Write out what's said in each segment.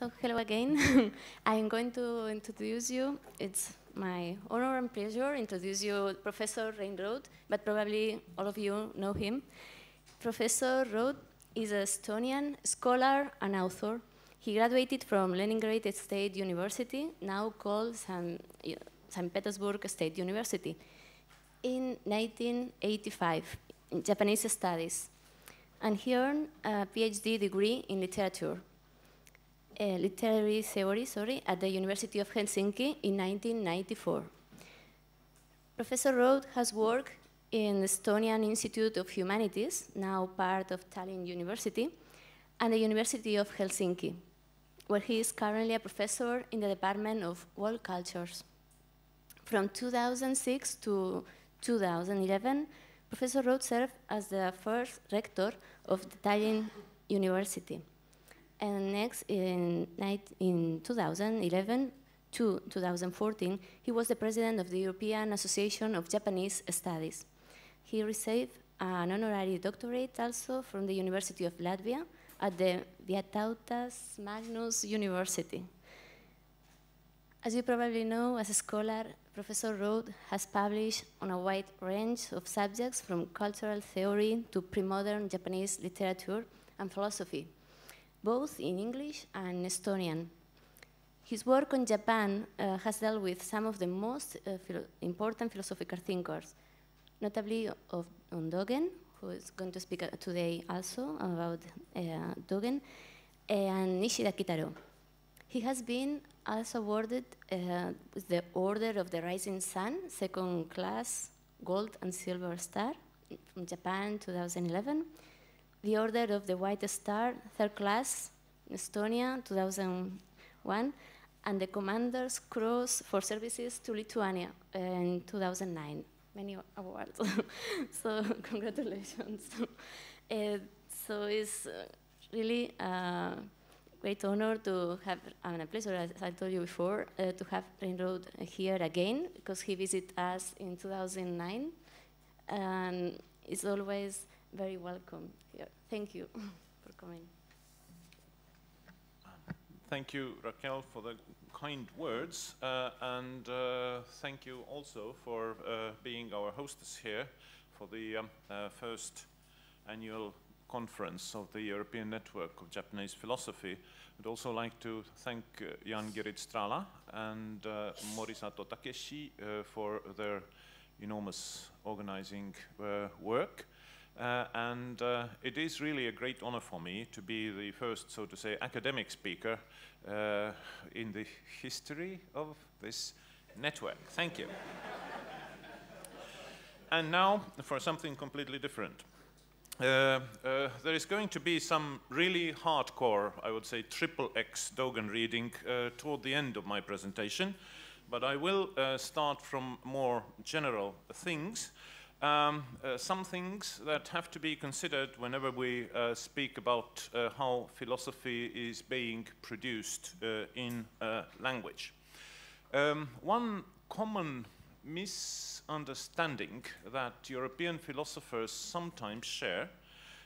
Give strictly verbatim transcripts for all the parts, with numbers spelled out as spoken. So hello again. I am going to introduce you. It's my honor and pleasure to introduce you Professor Rein Raud, but probably all of you know him. Professor Raud is an Estonian scholar and author. He graduated from Leningrad State University, now called Saint Petersburg State University, in nineteen eighty-five in Japanese studies. And he earned a PhD degree in literature, uh, literary theory, sorry, at the University of Helsinki in nineteen ninety-four. Professor Raud has worked in the Estonian Institute of Humanities, now part of Tallinn University, and the University of Helsinki, where he is currently a professor in the Department of World Cultures. From two thousand six to two thousand eleven, Professor Raud served as the first rector of the Tallinn University. And next, in, in two thousand eleven to two thousand fourteen, he was the president of the European Association of Japanese Studies. He received an honorary doctorate also from the University of Latvia at the Vytautas Magnus University. As you probably know, as a scholar, Professor Raud has published on a wide range of subjects from cultural theory to pre-modern Japanese literature and philosophy, both in English and Estonian. His work on Japan uh, has dealt with some of the most uh, philo important philosophical thinkers, notably of, on Dogen, who is going to speak today also about uh, Dogen, and Nishida Kitaro. He has been also awarded uh, with the Order of the Rising Sun, second class, gold and silver star, from Japan, two thousand eleven. The Order of the White Star, third class, Estonia, two thousand one. And the Commander's Cross for services to Lithuania in two thousand nine. Many awards. So congratulations. uh, so it's uh, really uh, great honor to have, and a pleasure, as I told you before, uh, to have Rein Raud here again, because he visited us in two thousand nine, and it's always very welcome here. Thank you for coming. Thank you, Raquel, for the kind words, uh, and uh, thank you also for uh, being our hostess here for the um, uh, first annual conference of the European Network of Japanese Philosophy. I'd also like to thank uh, Jan Gerrit Strala and uh, Morisato Takeshi uh, for their enormous organizing uh, work. Uh, and uh, it is really a great honor for me to be the first, so to say, academic speaker uh, in the history of this network. Thank you. And now for something completely different. Uh, uh, there is going to be some really hardcore, I would say, triple X Dogen reading uh, toward the end of my presentation, but I will uh, start from more general things. Um, uh, some things that have to be considered whenever we uh, speak about uh, how philosophy is being produced uh, in uh, language. Um, one common misunderstanding that European philosophers sometimes share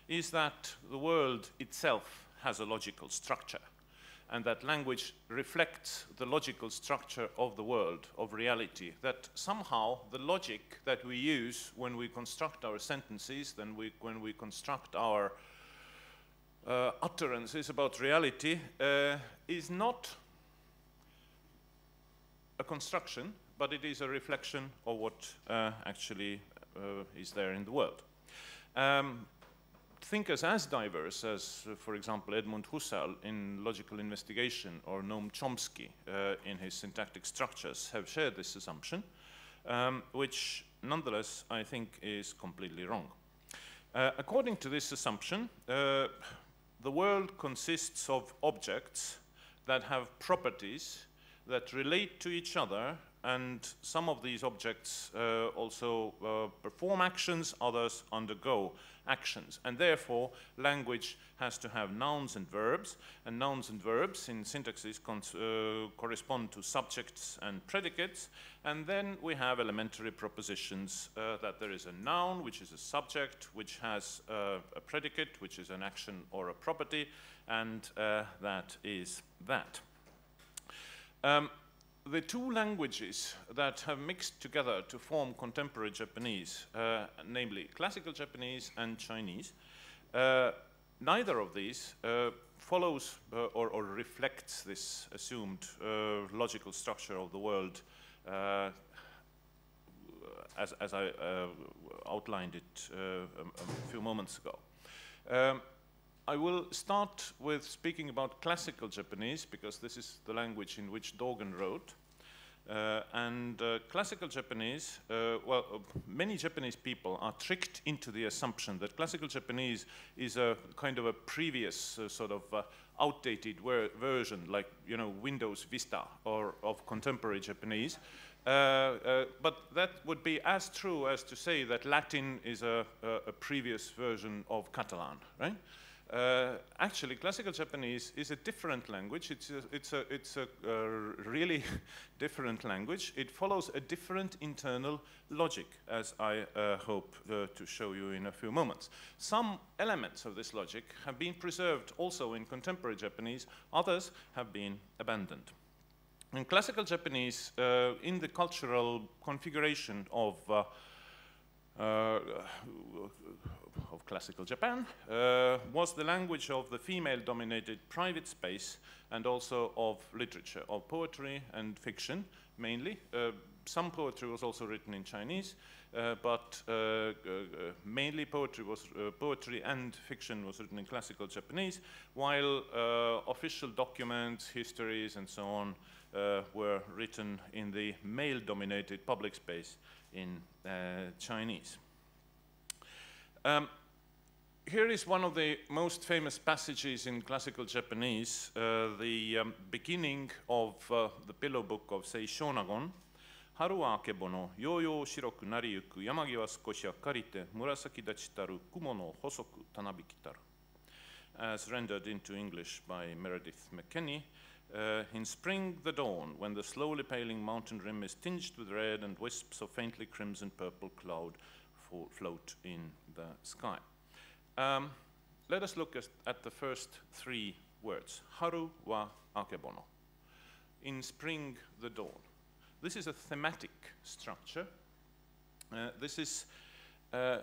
is that the world itself has a logical structure and that language reflects the logical structure of the world, of reality, that somehow the logic that we use when we construct our sentences, then we, when we construct our uh, utterances about reality uh, is not a construction, but it is a reflection of what uh, actually uh, is there in the world. Um, thinkers as diverse as, uh, for example, Edmund Husserl in Logical Investigation or Noam Chomsky uh, in his Syntactic Structures have shared this assumption, um, which nonetheless I think is completely wrong. Uh, according to this assumption, uh, the world consists of objects that have properties that relate to each other and some of these objects uh, also uh, perform actions, others undergo actions. And therefore, language has to have nouns and verbs, and nouns and verbs in syntaxes uh, correspond to subjects and predicates, and then we have elementary propositions uh, that there is a noun, which is a subject, which has uh, a predicate, which is an action or a property, and uh, that is that. Um, The two languages that have mixed together to form contemporary Japanese, uh, namely classical Japanese and Chinese, uh, neither of these uh, follows uh, or, or reflects this assumed uh, logical structure of the world uh, as, as I uh, outlined it uh, a few moments ago. Um, I will start with speaking about classical Japanese, because this is the language in which Dogen wrote. Uh, and uh, classical Japanese, uh, well, uh, many Japanese people are tricked into the assumption that classical Japanese is a kind of a previous uh, sort of uh, outdated version, like, you know, Windows Vista, or of contemporary Japanese. Uh, uh, but that would be as true as to say that Latin is a, a, a previous version of Catalan, right? Uh, actually, classical Japanese is a different language. It's a, it's a, it's a uh, really different language. It follows a different internal logic, as I uh, hope uh, to show you in a few moments. Some elements of this logic have been preserved also in contemporary Japanese. Others have been abandoned. In classical Japanese, uh, in the cultural configuration of uh, Uh, of classical Japan, uh, was the language of the female-dominated private space and also of literature, of poetry and fiction, mainly. Uh, some poetry was also written in Chinese, uh, but uh, uh, mainly poetry, was, uh, poetry and fiction was written in classical Japanese, while uh, official documents, histories, and so on uh, were written in the male-dominated public space in uh, Chinese. Um, here is one of the most famous passages in classical Japanese, uh, the um, beginning of uh, the Pillow Book of Sei Shonagon. Haru wa akebo no yoyo shiroku nariyuku yamagi wa sukoshi akarite murasaki dachitaru kumo no hosoku tanabikitaru. As rendered into English by Meredith McKenney. Uh, in spring, the dawn, when the slowly paling mountain rim is tinged with red and wisps of faintly crimson purple cloud float in the sky. Um, let us look at, at the first three words. Haru wa akebono. In spring, the dawn. This is a thematic structure. Uh, this is uh,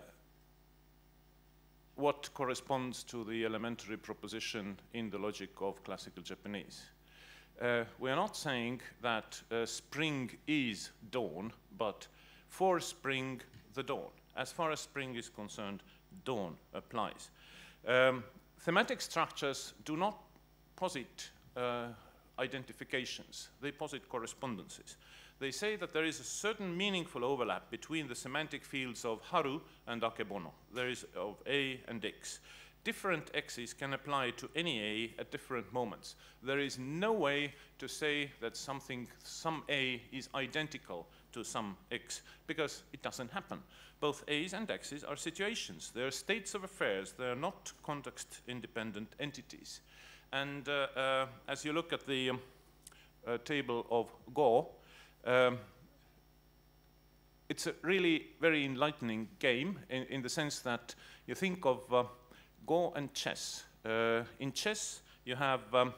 what corresponds to the elementary proposition in the logic of classical Japanese. Uh, we are not saying that uh, spring is dawn, but for spring, the dawn. As far as spring is concerned, dawn applies. Um, thematic structures do not posit uh, identifications. They posit correspondences. They say that there is a certain meaningful overlap between the semantic fields of haru and akebono. There is of a and x. Different x's can apply to any a at different moments. There is no way to say that something, some a is identical to some x, because it doesn't happen. Both a's and x's are situations. They are states of affairs. They are not context-independent entities. And uh, uh, as you look at the um, uh, table of Go, um, it's a really very enlightening game in, in the sense that you think of uh, Go and chess. Uh, in chess, you have um,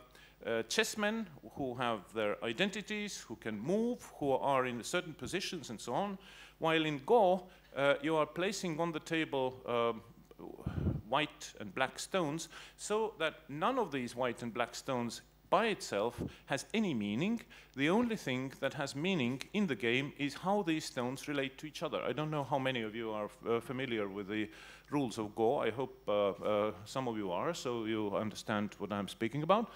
uh, chessmen who have their identities, who can move, who are in certain positions and so on, while in Go, uh, you are placing on the table um, white and black stones, so that none of these white and black stones by itself has any meaning. The only thing that has meaning in the game is how these stones relate to each other. I don't know how many of you are uh, familiar with the rules of Go. I hope uh, uh, some of you are, so you understand what I'm speaking about.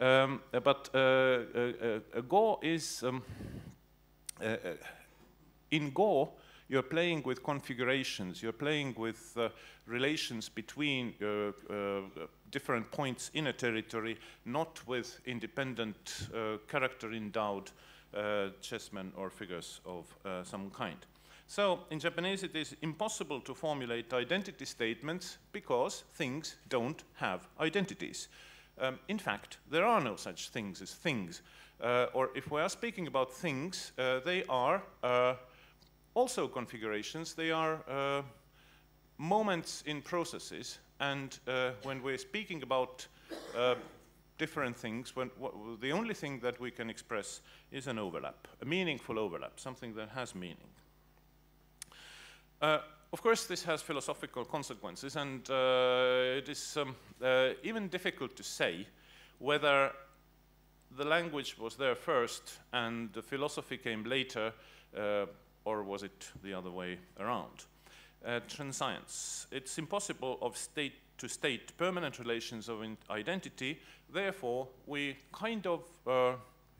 Um, but uh, uh, uh, Go is, um, uh, uh, in Go, you're playing with configurations, you're playing with uh, relations between uh, uh, different points in a territory, not with independent uh, character-endowed uh, chessmen or figures of uh, some kind. So in Japanese it is impossible to formulate identity statements because things don't have identities. Um, in fact, there are no such things as things. Uh, or if we are speaking about things, uh, they are uh, also configurations, they are uh, moments in processes, and uh, when we're speaking about uh, different things, when w the only thing that we can express is an overlap, a meaningful overlap, something that has meaning. Uh, of course, this has philosophical consequences, and uh, it is um, uh, even difficult to say whether the language was there first and the philosophy came later, uh, or was it the other way around. Uh, Transience. It's impossible of state to state permanent relations of identity, therefore we kind of, uh,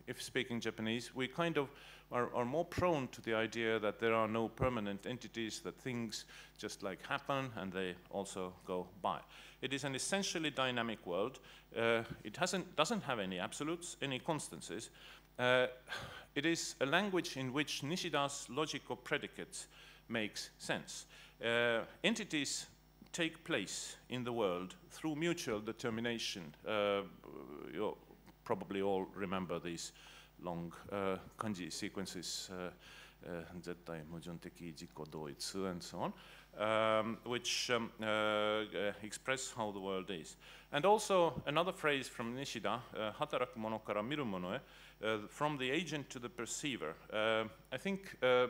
if speaking Japanese, we kind of are, are more prone to the idea that there are no permanent entities, that things just like happen and they also go by. It is an essentially dynamic world. Uh, it hasn't, doesn't have any absolutes, any constancies. Uh, it is a language in which Nishida's logical predicates makes sense. Uh, entities take place in the world through mutual determination. Uh, you probably all remember these long uh, kanji sequences, zettai, mujun teki, jiko, doitsu, and so on, um, which um, uh, express how the world is. And also another phrase from Nishida, hataraku mono kara miru mono e, from the agent to the perceiver. Uh, I think uh,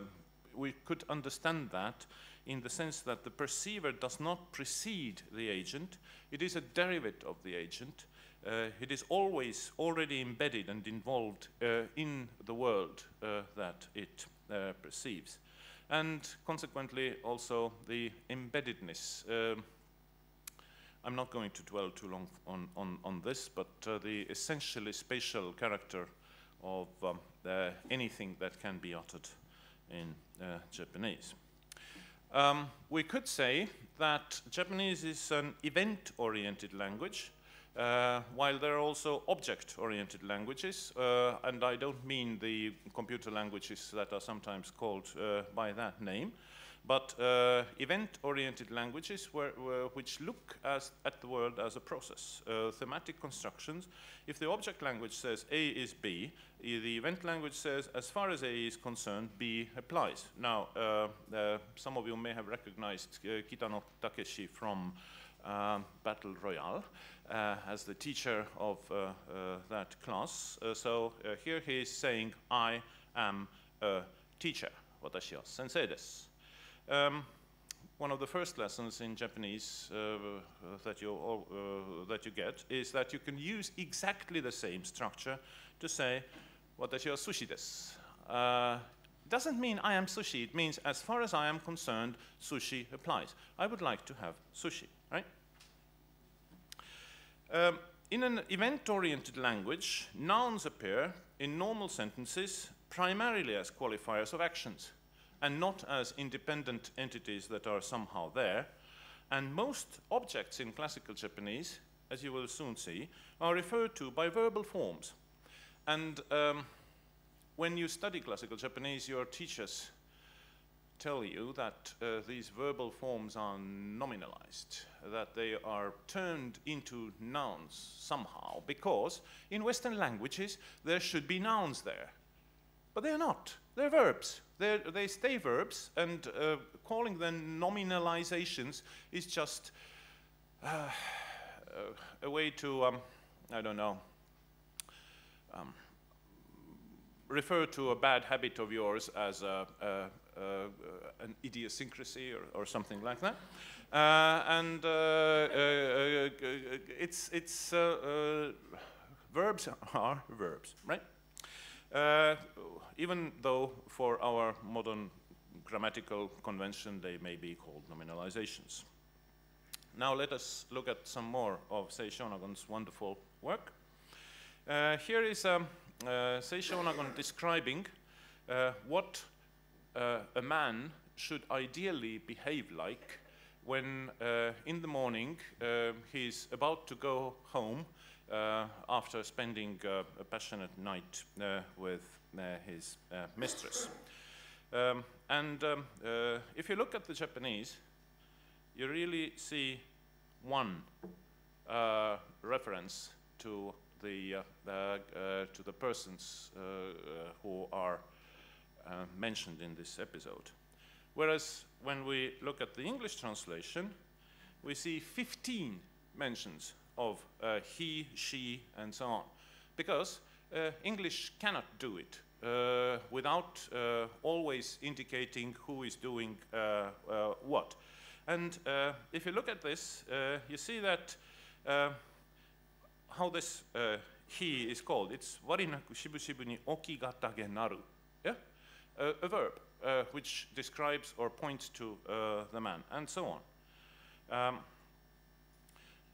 we could understand that in the sense that the perceiver does not precede the agent, it is a derivative of the agent, uh, it is always already embedded and involved uh, in the world uh, that it uh, perceives. And consequently also the embeddedness. Uh, I'm not going to dwell too long on, on, on this, but uh, the essentially spatial character of um, uh, anything that can be uttered in uh, Japanese. Um, we could say that Japanese is an event-oriented language, uh, while there are also object-oriented languages, uh, and I don't mean the computer languages that are sometimes called uh, by that name, but uh, event-oriented languages were, were, which look as, at the world as a process, uh, thematic constructions. If the object language says A is B, the event language says, as far as A is concerned, B applies. Now, uh, uh, some of you may have recognized uh, Kino Takeshi from uh, Battle Royale uh, as the teacher of uh, uh, that class. Uh, so uh, here he is saying, I am a teacher, watashi wa sensei desu. Um, one of the first lessons in Japanese uh, that, you all, uh, that you get is that you can use exactly the same structure to say, watashi wa sushi desu. Uh, doesn't mean I am sushi, it means as far as I am concerned, sushi applies. I would like to have sushi, right? Um, in an event-oriented language, nouns appear in normal sentences primarily as qualifiers of actions, and not as independent entities that are somehow there. And most objects in classical Japanese, as you will soon see, are referred to by verbal forms. And um, when you study classical Japanese, your teachers tell you that uh, these verbal forms are nominalized, that they are turned into nouns somehow, because in Western languages, there should be nouns there. But they're not, they're verbs. They're, they stay verbs, and uh, calling them nominalizations is just uh, a way to, um, I don't know, um, refer to a bad habit of yours as a, a, a, an idiosyncrasy or, or something like that. Uh, and uh, uh, it's, it's uh, uh, verbs are verbs, right? Uh, even though for our modern grammatical convention they may be called nominalizations. Now let us look at some more of Sei Shonagon's wonderful work. Uh, here is um, uh, Sei Shonagon describing uh, what uh, a man should ideally behave like when uh, in the morning uh, he's about to go home Uh, after spending uh, a passionate night uh, with uh, his uh, mistress. Um, and um, uh, if you look at the Japanese, you really see one uh, reference to the uh, uh, to the persons uh, uh, who are uh, mentioned in this episode, whereas when we look at the English translation, we see fifteen mentions of uh, he, she, and so on, because uh, English cannot do it uh, without uh, always indicating who is doing uh, uh, what. And uh, if you look at this, uh, you see that uh, how this uh, he is called. It's warinaku shibushibu ni okigatage naru, yeah? uh, a verb uh, which describes or points to uh, the man, and so on. Um,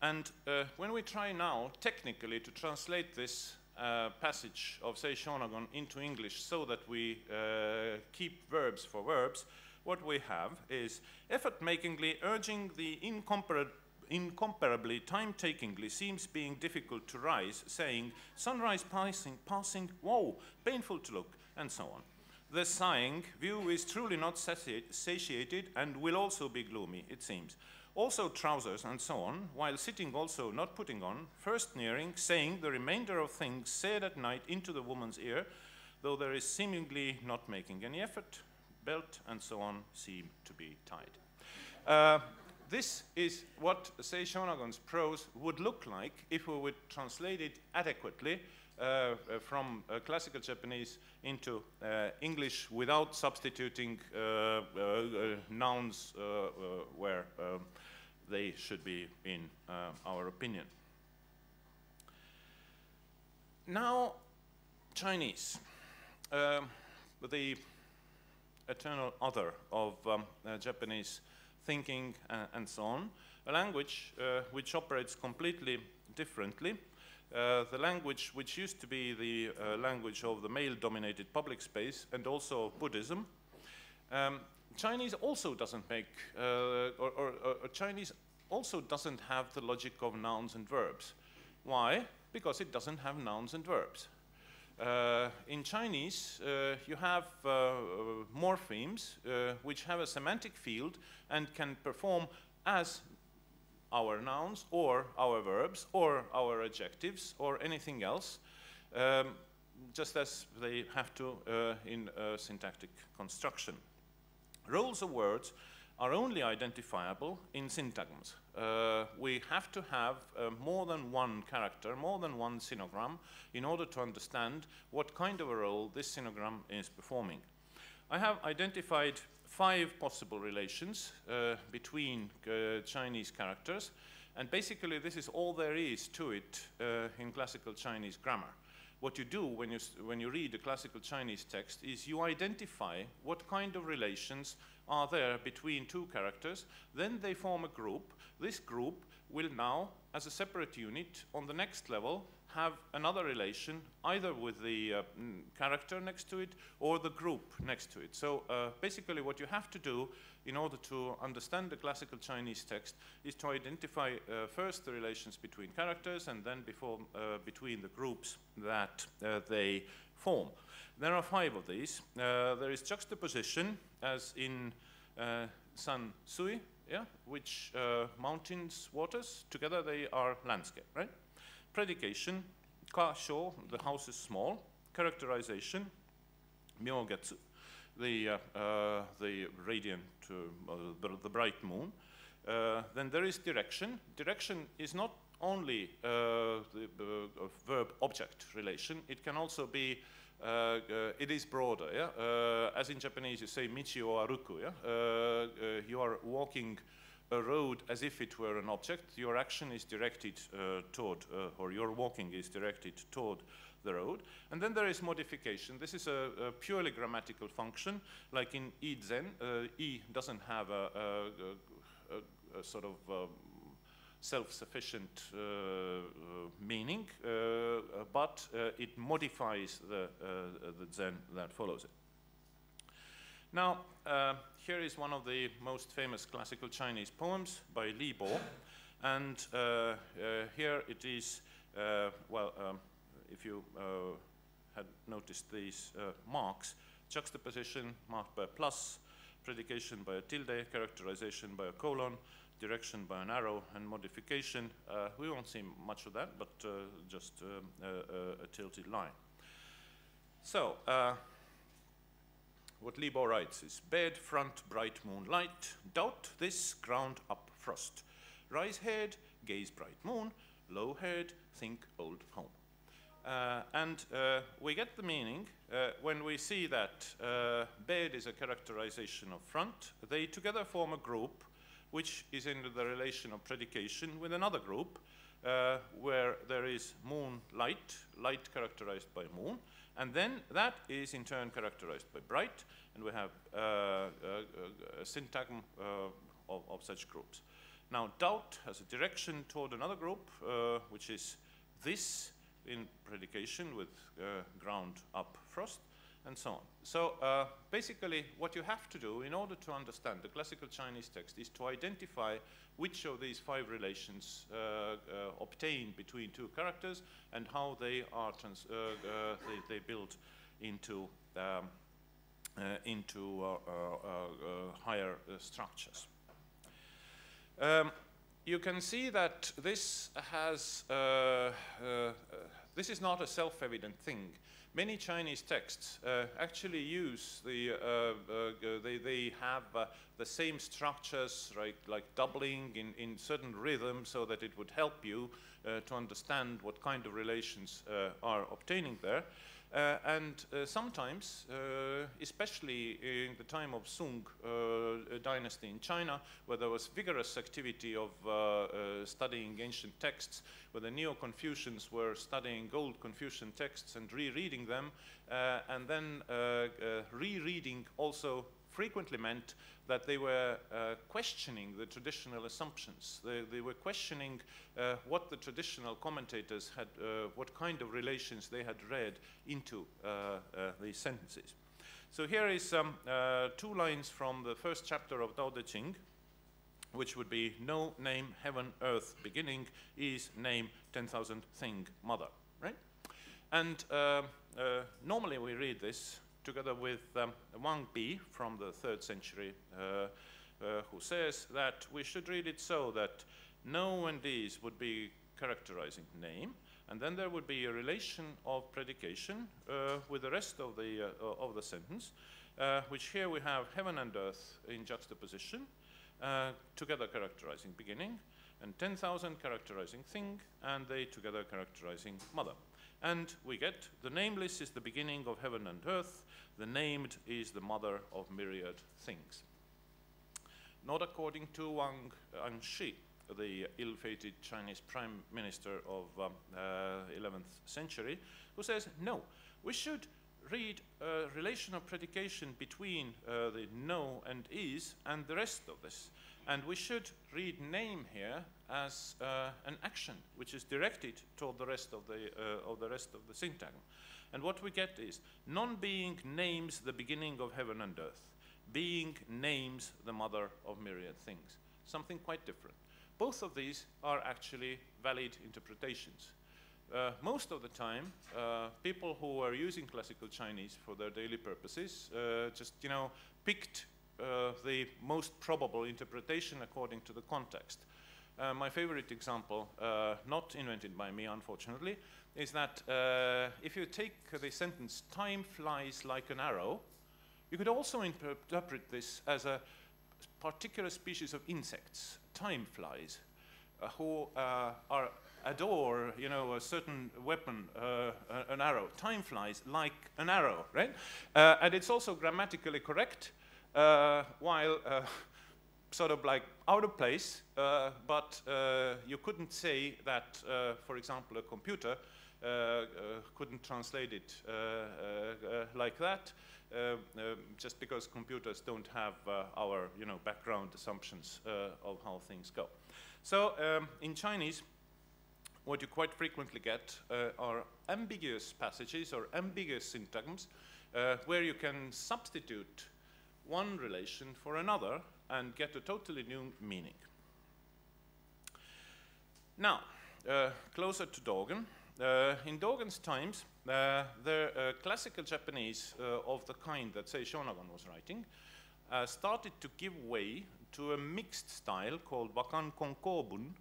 and uh, when we try now technically to translate this uh, passage of Sei Shonagon into English so that we uh, keep verbs for verbs, what we have is effort-makingly urging the incomparable incomparably time-takingly seems being difficult to rise, saying, sunrise passing, passing, whoa, painful to look, and so on. The sighing view is truly not sati satiated and will also be gloomy, it seems. Also trousers and so on, while sitting also not putting on, first nearing, saying the remainder of things said at night into the woman's ear, though there is seemingly not making any effort, belt and so on seem to be tied. Uh, This is what Sei Shonagon's prose would look like if we would translate it adequately uh, from uh, classical Japanese into uh, English without substituting uh, uh, uh, nouns uh, uh, where um, they should be in uh, our opinion. Now, Chinese, uh, the eternal other of um, uh, Japanese thinking uh, and so on, a language uh, which operates completely differently. Uh, the language which used to be the uh, language of the male-dominated public space and also Buddhism. Um, Chinese also doesn't make, uh, or, or, or Chinese also doesn't have the logic of nouns and verbs. Why? Because it doesn't have nouns and verbs. Uh, in Chinese, uh, you have uh, morphemes uh, which have a semantic field and can perform as our nouns or our verbs or our adjectives or anything else, um, just as they have to uh, in uh, syntactic construction. Roles of words are only identifiable in syntagms. Uh, we have to have uh, more than one character, more than one sinogram, in order to understand what kind of a role this sinogram is performing. I have identified five possible relations uh, between uh, Chinese characters, and basically this is all there is to it uh, in classical Chinese grammar. What you do when you, when you read a classical Chinese text is you identify what kind of relations are there between two characters, then they form a group. This group will now, as a separate unit, on the next level, have another relation, either with the uh, character next to it or the group next to it. So uh, basically what you have to do in order to understand the classical Chinese text is to identify uh, first the relations between characters and then before, uh, between the groups that uh, they form. There are five of these. Uh, there is juxtaposition, as in uh, San Sui, yeah, which uh, mountains, waters, together they are landscape, right? Predication, ka shou, the house is small. Characterization, myogetsu, the uh, uh, the radiant, uh, the bright moon. Uh, then there is direction. Direction is not only uh, the uh, verb-object relation. It can also be. Uh, uh, it is broader, yeah? uh, as in Japanese you say michi o aruku, yeah? uh, uh, you are walking a road as if it were an object, your action is directed uh, toward, uh, or your walking is directed toward the road. And then there is modification. This is a, a purely grammatical function, like in I Zen, uh, I doesn't have a, a, a, a sort of um, self-sufficient uh, uh, meaning, uh, but uh, it modifies the, uh, the Zen that follows it. Now, uh, here is one of the most famous classical Chinese poems by Li Bo, and uh, uh, here it is, uh, well, um, if you uh, had noticed these uh, marks: juxtaposition marked by a plus, predication by a tilde, characterization by a colon, direction by an arrow, and modification. Uh, we won't see much of that, but uh, just um, a, a, a tilted line. So, uh, what Li Bo writes is, bed, front, bright moonlight, doubt this, ground up frost. Rise head, gaze bright moon, low head, think old home. Uh, and uh, we get the meaning uh, when we see that uh, bed is a characterization of front. They together form a group which is in the relation of predication with another group uh, where there is moon light, light characterized by moon, and then that is in turn characterized by bright, and we have uh, a, a syntagm uh, of, of such groups. Now doubt has a direction toward another group uh, which is this, in predication with uh, ground up frost, and so on. So uh, basically what you have to do in order to understand the classical Chinese text is to identify which of these five relations uh, uh, obtain between two characters and how they are trans uh, uh, they, they build into um, uh, into uh, uh, uh, higher uh, structures. Um, You can see that this has, uh, uh, uh, this is not a self-evident thing. Many Chinese texts uh, actually use the, uh, uh, they, they have uh, the same structures, right, like doubling in, in certain rhythms so that it would help you uh, to understand what kind of relations uh, are obtaining there. Uh, and uh, sometimes, uh, especially in the time of Sung uh, dynasty in China, where there was vigorous activity of uh, uh, studying ancient texts, where the Neo-Confucians were studying old Confucian texts and rereading them, uh, and then uh, uh, rereading also frequently meant that they were uh, questioning the traditional assumptions. They, they were questioning uh, what the traditional commentators had, uh, what kind of relations they had read into uh, uh, these sentences. So here is um, uh, two lines from the first chapter of Tao Te Ching, which would be, no name, heaven, earth, beginning, is name, ten thousand thing, mother, right? And uh, uh, normally we read this together with um, Wang Bi from the third century, uh, uh, who says that we should read it so that no and these would be characterizing name, and then there would be a relation of predication uh, with the rest of the, uh, of the sentence, uh, which here we have heaven and earth in juxtaposition, uh, together characterizing beginning, and ten thousand characterizing thing, and they together characterizing mother. And we get the nameless is the beginning of heaven and earth, the named is the mother of myriad things. Not according to Wang Anshi, the ill-fated Chinese prime minister of um, uh, eleventh century, who says, no, we should read a relation of predication between uh, the no and is and the rest of this. And we should read name here as uh, an action which is directed toward the rest of the, uh, of the rest of the syntagm. And what we get is, non-being names the beginning of heaven and earth. Being names the mother of myriad things. Something quite different. Both of these are actually valid interpretations. Uh, most of the time, uh, people who are using classical Chinese for their daily purposes uh, just, you know, picked Uh, the most probable interpretation according to the context. Uh, my favorite example, uh, not invented by me unfortunately, is that uh, if you take the sentence, time flies like an arrow, you could also interpret this as a particular species of insects, time flies, uh, who uh, are, adore, you know, a certain weapon, uh, an arrow. Time flies like an arrow, right? Uh, and it's also grammatically correct, Uh, while uh, sort of like out of place, uh, but uh, you couldn't say that, uh, for example, a computer uh, uh, couldn't translate it uh, uh, uh, like that, uh, uh, just because computers don't have uh, our, you know, background assumptions uh, of how things go. So um, in Chinese, what you quite frequently get uh, are ambiguous passages or ambiguous syntagms uh, where you can substitute one relation for another and get a totally new meaning. Now, uh, closer to Dogen. Uh, in Dogen's times, Uh, the uh, classical Japanese uh, of the kind that Sei Shonagon was writing uh, started to give way to a mixed style called Wakan Konkobun.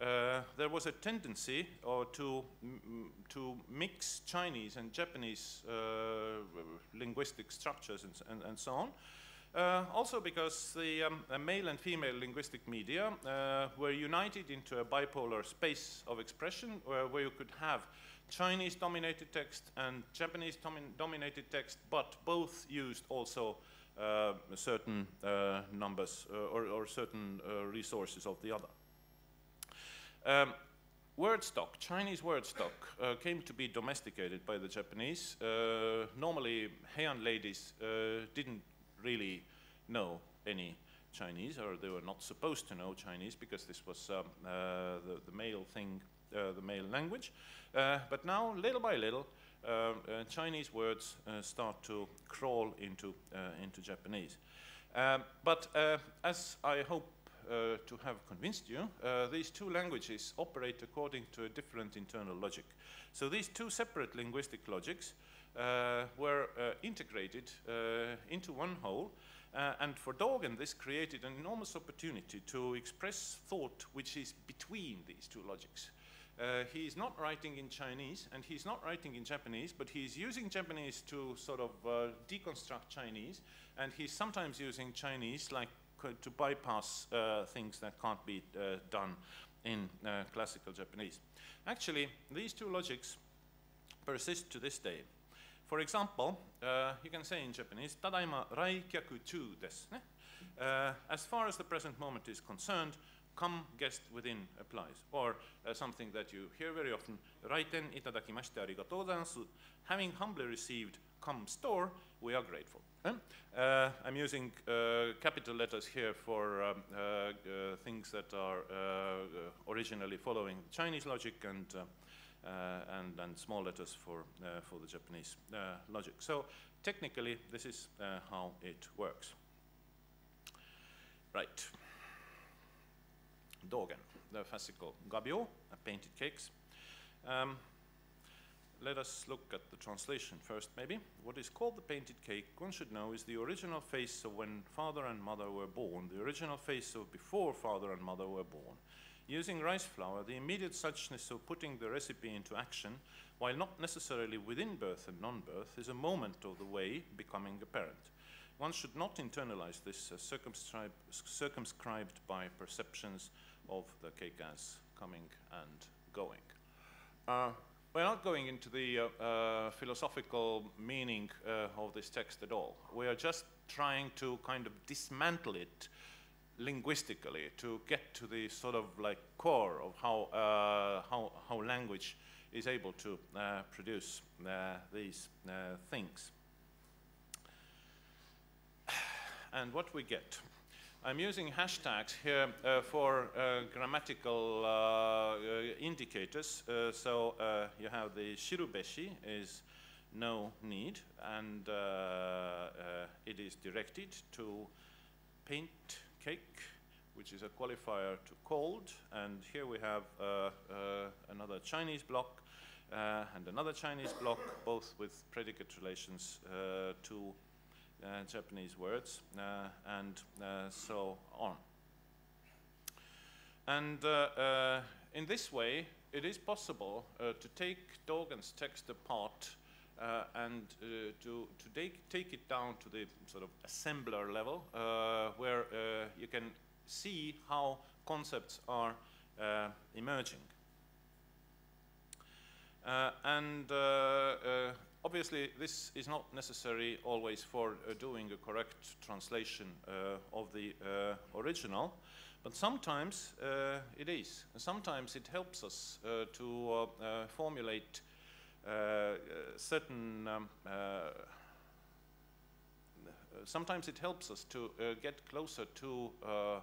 Uh, there was a tendency or to, m to mix Chinese and Japanese uh, linguistic structures and, and, and so on. Uh, also because the um, male and female linguistic media uh, were united into a bipolar space of expression where, where you could have Chinese-dominated text and Japanese-dominated text, but both used also uh, certain uh, numbers uh, or, or certain uh, resources of the other. Um, wordstock, Chinese wordstock, uh, came to be domesticated by the Japanese. Uh, normally, Heian ladies uh, didn't really know any Chinese, or they were not supposed to know Chinese because this was um, uh, the, the male thing. Uh, the male language, uh, but now little by little, uh, uh, Chinese words uh, start to crawl into uh, into Japanese. Uh, but uh, as I hope uh, to have convinced you, uh, these two languages operate according to a different internal logic. So these two separate linguistic logics uh, were uh, integrated uh, into one whole. Uh, and for Dogen, this created an enormous opportunity to express thought which is between these two logics. Uh, he's not writing in Chinese, and he's not writing in Japanese, but he's using Japanese to sort of uh, deconstruct Chinese, and he's sometimes using Chinese like to bypass uh, things that can't be uh, done in uh, classical Japanese. Actually, these two logics persist to this day. For example, uh, you can say in Japanese, tadaima raikyaku chu desu ne. Uh, as far as the present moment is concerned, come guest within applies, or uh, something that you hear very often, raiten itadakimashite arigatou gozaimasu, having humbly received come store, we are grateful. Eh? Uh, I'm using uh, capital letters here for um, uh, uh, things that are uh, originally following the Chinese logic, and uh, uh, and, and small letters for uh, for the Japanese uh, logic. So technically, this is uh, how it works. Right. Dogen, the fascicle Gabio, painted cakes. Um, let us look at the translation first, maybe. What is called the painted cake, one should know, is the original face of when father and mother were born, the original face of before father and mother were born. Using rice flour, the immediate suchness of putting the recipe into action, while not necessarily within birth and non-birth, is a moment of the way becoming apparent. One should not internalize this as circumscribed, circumscribed by perceptions of the cake as coming and going. Uh, we're not going into the uh, uh, philosophical meaning uh, of this text at all. We are just trying to kind of dismantle it linguistically to get to the sort of like core of how, uh, how, how language is able to uh, produce uh, these uh, things. And what we get. I'm using hashtags here uh, for uh, grammatical uh, uh, indicators. Uh, so uh, you have the shirubeshi is no need, and uh, uh, it is directed to paint cake, which is a qualifier to cold. And here we have uh, uh, another Chinese block uh, and another Chinese block, both with predicate relations uh, to Uh, Japanese words, uh, and uh, so on. And uh, uh, in this way, it is possible uh, to take Dogen's text apart uh, and uh, to, to take, take it down to the sort of assembler level, uh, where uh, you can see how concepts are uh, emerging. Uh, and uh, uh, Obviously, this is not necessary always for uh, doing a correct translation uh, of the uh, original, but sometimes uh, it is. Sometimes it helps us uh, to uh, uh, formulate uh, uh, certain... Um, uh, sometimes it helps us to uh, get closer to uh, uh,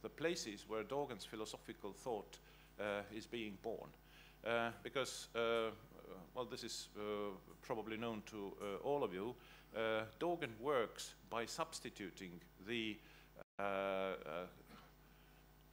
the places where Dogen's philosophical thought uh, is being born. Uh, because... Uh, Well, this is uh, probably known to uh, all of you. Uh, Dogen works by substituting the uh, uh,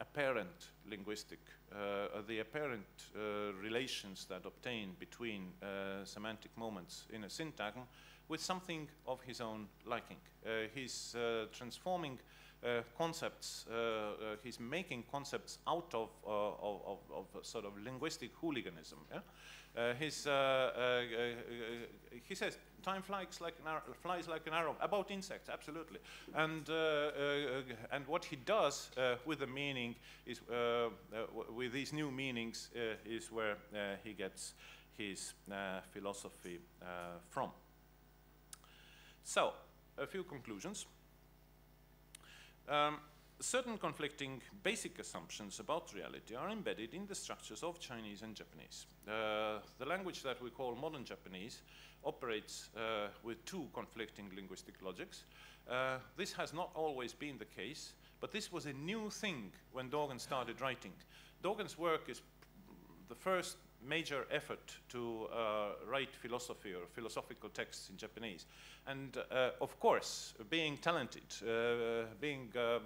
apparent linguistic, uh, the apparent uh, relations that obtain between uh, semantic moments in a syntagm with something of his own liking. Uh, he's uh, transforming uh, concepts, uh, uh, he's making concepts out of, uh, of, of, of a sort of linguistic hooliganism. Yeah? Uh, his, uh, uh, uh, he says, time flies like an arrow, flies like an arrow about insects, absolutely. And, uh, uh, and what he does uh, with the meaning is, uh, uh, w with these new meanings uh, is where uh, he gets his uh, philosophy uh, from. So, a few conclusions. Um, certain conflicting basic assumptions about reality are embedded in the structures of Chinese and Japanese. Uh, the language that we call modern Japanese operates uh, with two conflicting linguistic logics. Uh, this has not always been the case, but this was a new thing when Dogen started writing. Dogen's work is the first major effort to uh, write philosophy or philosophical texts in Japanese. And uh, of course, being talented, uh, being, uh, uh,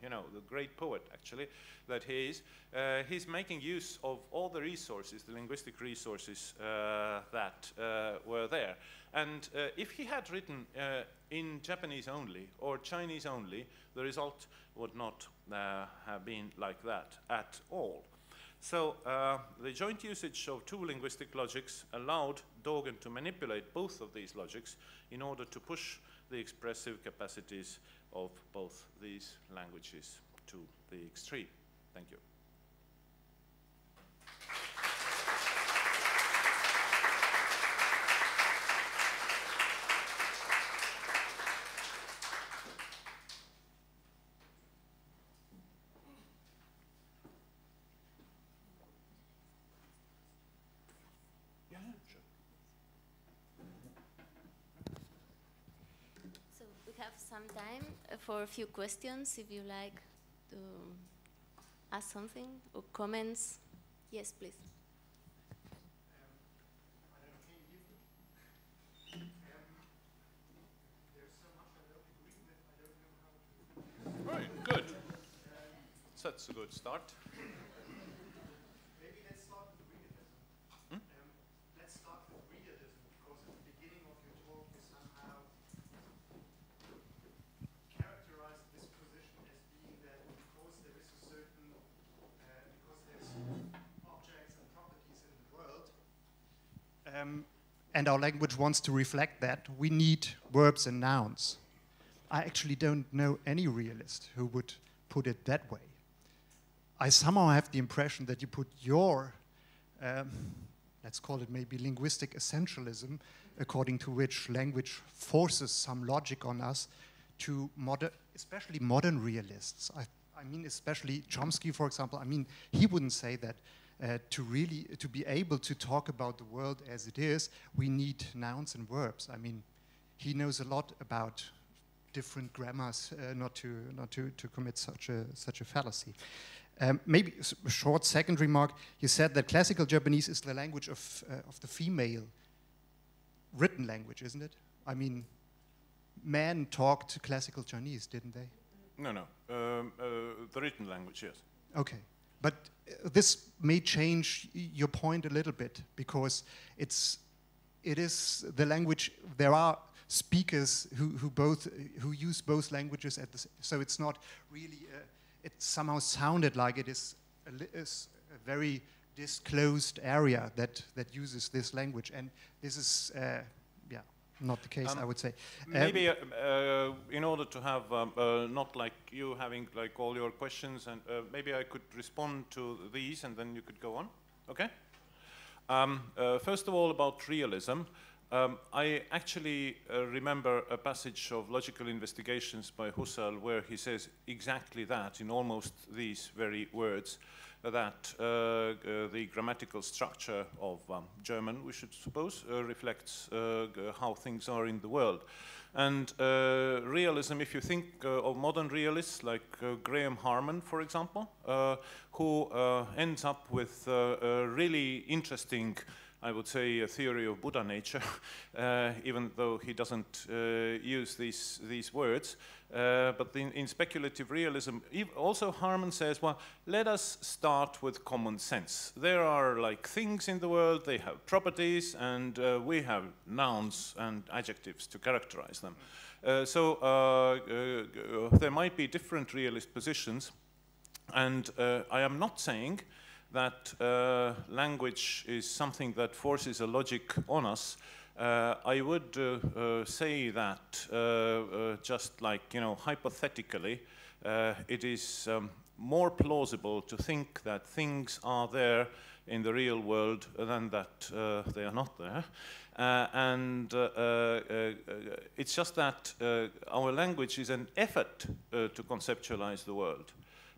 you know, the great poet actually that he is, uh, he's making use of all the resources, the linguistic resources uh, that uh, were there. And uh, if he had written uh, in Japanese only or Chinese only, the result would not uh, have been like that at all. So uh, the joint usage of two linguistic logics allowed Dogen to manipulate both of these logics in order to push the expressive capacities of both these languages to the extreme. Thank you. Some time for a few questions, if you like to ask something or comments. Yes, please. Um, I don't know, can you, um, there's so much I don't agree with, I don't know how to... Right, good. Um, That's a good start. Maybe let's start with realism. Hmm? Um, let's start with realism, because at the beginning of your talk is somehow Um, and our language wants to reflect that, we need verbs and nouns. I actually don't know any realist who would put it that way. I somehow have the impression that you put your, um, let's call it maybe linguistic essentialism, according to which language forces some logic on us, to modern, especially modern realists. I, I mean especially Chomsky, for example. I mean, he wouldn't say that. Uh, to really, to be able to talk about the world as it is, we need nouns and verbs. I mean, he knows a lot about different grammars, uh, not to not to, to commit such a such a fallacy. Um, maybe a short second remark. You said that classical Japanese is the language of uh, of the female written language, isn't it? I mean, men talked classical Chinese, didn't they? No, no, um, uh, the written language, yes. Okay. But uh, this may change your point a little bit, because it's, it is the language, there are speakers who, who, both, who use both languages, at the, so it's not really, uh, it somehow sounded like it is a, is a very disclosed area that, that uses this language, and this is, uh, yeah. Not the case, um, I would say. Maybe um, uh, uh, in order to have um, uh, not like you having like all your questions, and uh, maybe I could respond to these, and then you could go on. Okay. Um, uh, first of all, about realism, um, I actually uh, remember a passage of Logical Investigations by Husserl where he says exactly that in almost these very words. That uh, uh, the grammatical structure of um, German, we should suppose, uh, reflects uh, how things are in the world. And uh, realism, if you think uh, of modern realists like uh, Graham Harman, for example, uh, who uh, ends up with uh, uh, really interesting I would say, a theory of Buddha nature, uh, even though he doesn't uh, use these, these words. Uh, but in, in speculative realism, also Harman says, well, let us start with common sense. There are like things in the world, they have properties, and uh, we have nouns and adjectives to characterize them. Uh, so uh, uh, there might be different realist positions, and uh, I am not saying that uh, language is something that forces a logic on us. Uh, I would uh, uh, say that uh, uh, just like, you know, hypothetically, uh, it is um, more plausible to think that things are there in the real world than that uh, they are not there. Uh, and uh, uh, uh, it's just that uh, our language is an effort uh, to conceptualize the world,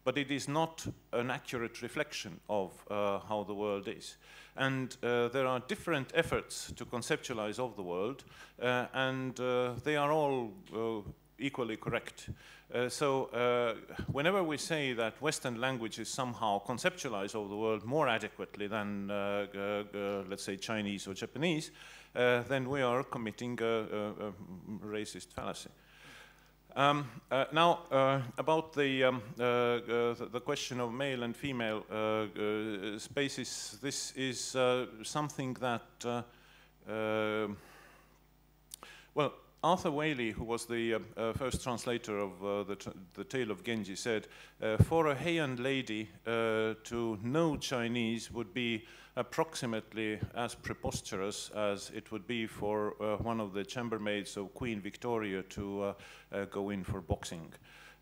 but it is not an accurate reflection of uh, how the world is. And uh, there are different efforts to conceptualize of the world, uh, and uh, they are all uh, equally correct. Uh, so uh, whenever we say that Western languages somehow conceptualize of the world more adequately than, uh, uh, uh, let's say, Chinese or Japanese, uh, then we are committing a, a, a racist fallacy. Um, uh, now, uh, about the, um, uh, uh, the question of male and female uh, uh, spaces, this is uh, something that, uh, uh, well, Arthur Whaley, who was the uh, uh, first translator of uh, the, tr the Tale of Genji, said, uh, for a Heian lady uh, to know Chinese would be approximately as preposterous as it would be for uh, one of the chambermaids of Queen Victoria to uh, uh, go in for boxing.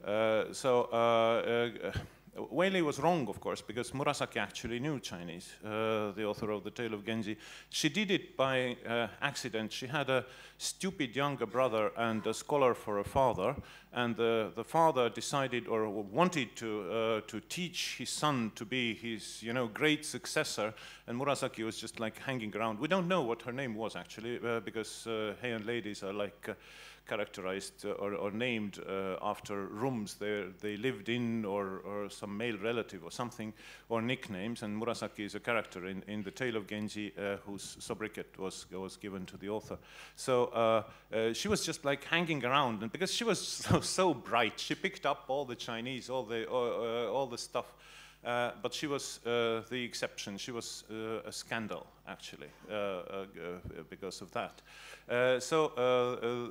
Uh, so uh, uh, Whaley was wrong, of course, because Murasaki actually knew Chinese, uh, the author of The Tale of Genji. She did it by uh, accident. She had a stupid younger brother and a scholar for a father, and the, the father decided or wanted to, uh, to teach his son to be his, you know, great successor, and Murasaki was just like hanging around. We don't know what her name was actually, uh, because uh, Heian ladies are like uh, characterized or, or named uh, after rooms they, they lived in, or, or some male relative or something, or nicknames, and Murasaki is a character in, in The Tale of Genji uh, whose sobriquet was, was given to the author. So uh, uh, she was just like hanging around, and because she was so so bright, she picked up all the Chinese, all the uh, all the stuff, uh, but she was uh, the exception. She was uh, a scandal, actually, uh, uh, because of that. Uh, so uh,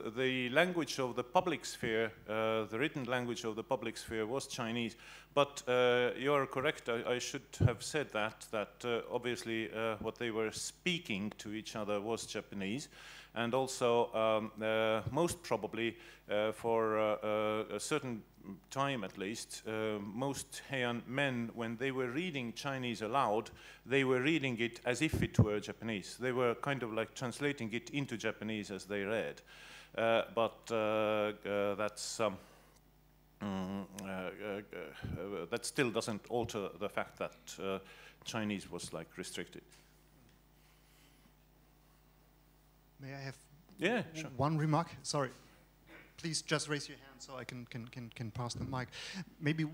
uh, the language of the public sphere, uh, the written language of the public sphere, was Chinese. But uh, you are correct. I, I should have said that. That uh, obviously uh, what they were speaking to each other was Japanese. And also, um, uh, most probably, uh, for uh, uh, a certain time at least, uh, most Heian men, when they were reading Chinese aloud, they were reading it as if it were Japanese. They were kind of like translating it into Japanese as they read. Uh, but uh, uh, that's... Um, mm, uh, uh, uh, that still doesn't alter the fact that uh, Chinese was like restricted. May I have yeah, sure. one remark? Sorry. Please just raise your hand so I can, can, can, can pass the mic. Maybe uh,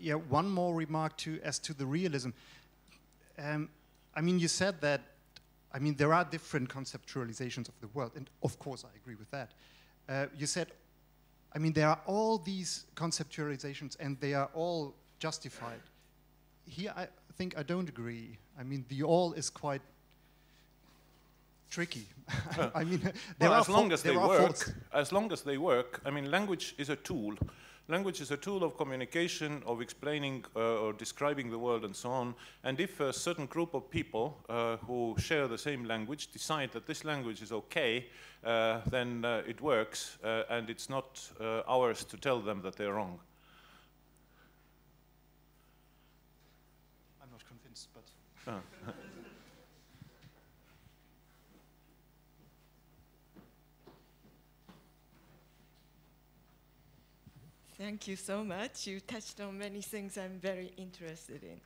yeah, one more remark to, as to the realism. Um, I mean, you said that, I mean, there are different conceptualizations of the world, and of course I agree with that. Uh, you said, I mean, there are all these conceptualizations and they are all justified. Here I think I don't agree. I mean, the all is quite tricky. I mean, there well, are as long as they work, faults. as long as they work. I mean, language is a tool. Language is a tool of communication, of explaining uh, or describing the world and so on. And if a certain group of people uh, who share the same language decide that this language is okay, uh, then uh, it works, uh, and it's not uh, ours to tell them that they're wrong. I'm not convinced, but... Oh. Thank you so much. You touched on many things I'm very interested in.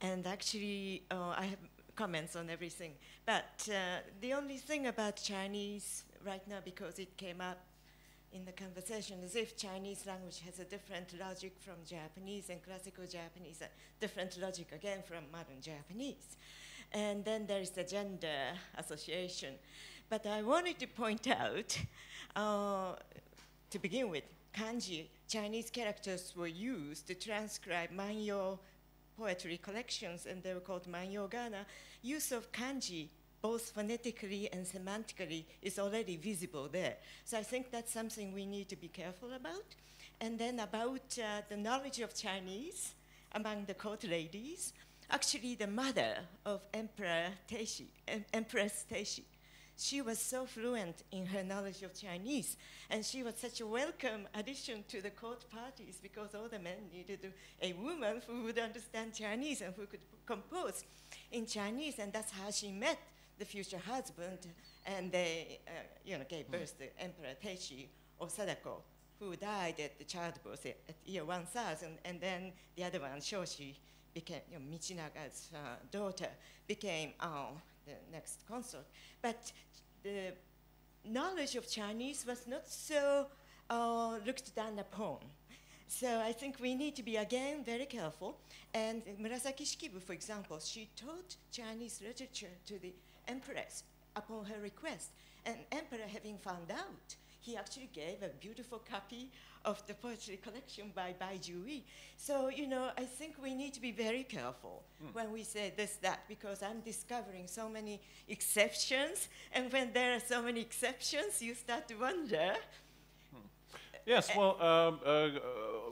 And actually, uh, I have comments on everything. But uh, the only thing about Chinese right now, because it came up in the conversation as if Chinese language has a different logic from Japanese and classical Japanese, a different logic again from modern Japanese. And then there is the gender association. But I wanted to point out, uh, to begin with, kanji, Chinese characters were used to transcribe Manyo poetry collections, and they were called Manyo-gana. Use of kanji, both phonetically and semantically, is already visible there. So I think that's something we need to be careful about. And then about uh, the knowledge of Chinese among the court ladies. Actually, the mother of Emperor Teishi, em Empress Teishi, she was so fluent in her knowledge of Chinese, and she was such a welcome addition to the court parties because all the men needed a woman who would understand Chinese and who could compose in Chinese, and that's how she met the future husband, and they uh, you know, gave birth to Emperor Teishi or Sadako, who died at the childbirth at year one thousand, and then the other one, Shoshi, became, you know, Michinaga's uh, daughter, became uh, the next consort. But the knowledge of Chinese was not so uh, looked down upon. So I think we need to be, again, very careful. And Murasaki Shikibu, for example, she taught Chinese literature to the Empress upon her request. And Emperor, having found out, he actually gave a beautiful copy of the poetry collection by Bai Jui. So, you know, I think we need to be very careful mm. when we say this, that, because I'm discovering so many exceptions, and when there are so many exceptions, you start to wonder. Mm. Yes, uh, well, um, uh, uh,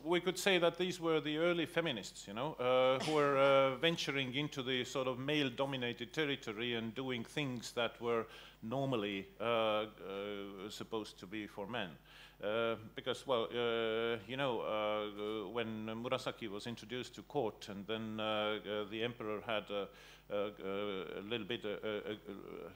we could say that these were the early feminists, you know, uh, who were uh, venturing into the sort of male-dominated territory and doing things that were normally uh, uh, supposed to be for men. Uh, because, well, uh, you know, uh, when Murasaki was introduced to court, and then uh, uh, the emperor had a, a, a little bit a, a, a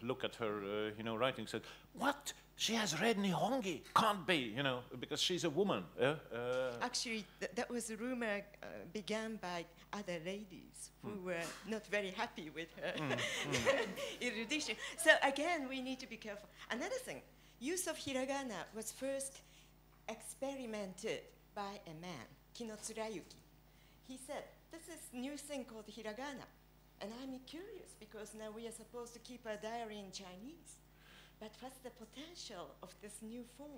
look at her, uh, you know, writing, said, "What? She has read Nihongi? Can't be, you know, because she's a woman." Uh, uh. Actually, th that was a rumor uh, began by other ladies who mm. were not very happy with her mm. Mm. erudition. So again, we need to be careful. Another thing, use of hiragana was first experimented by a man, Kino Tsurayuki. He said, "This is new thing called hiragana, and I'm curious because now we are supposed to keep a diary in Chinese. But what's the potential of this new form?"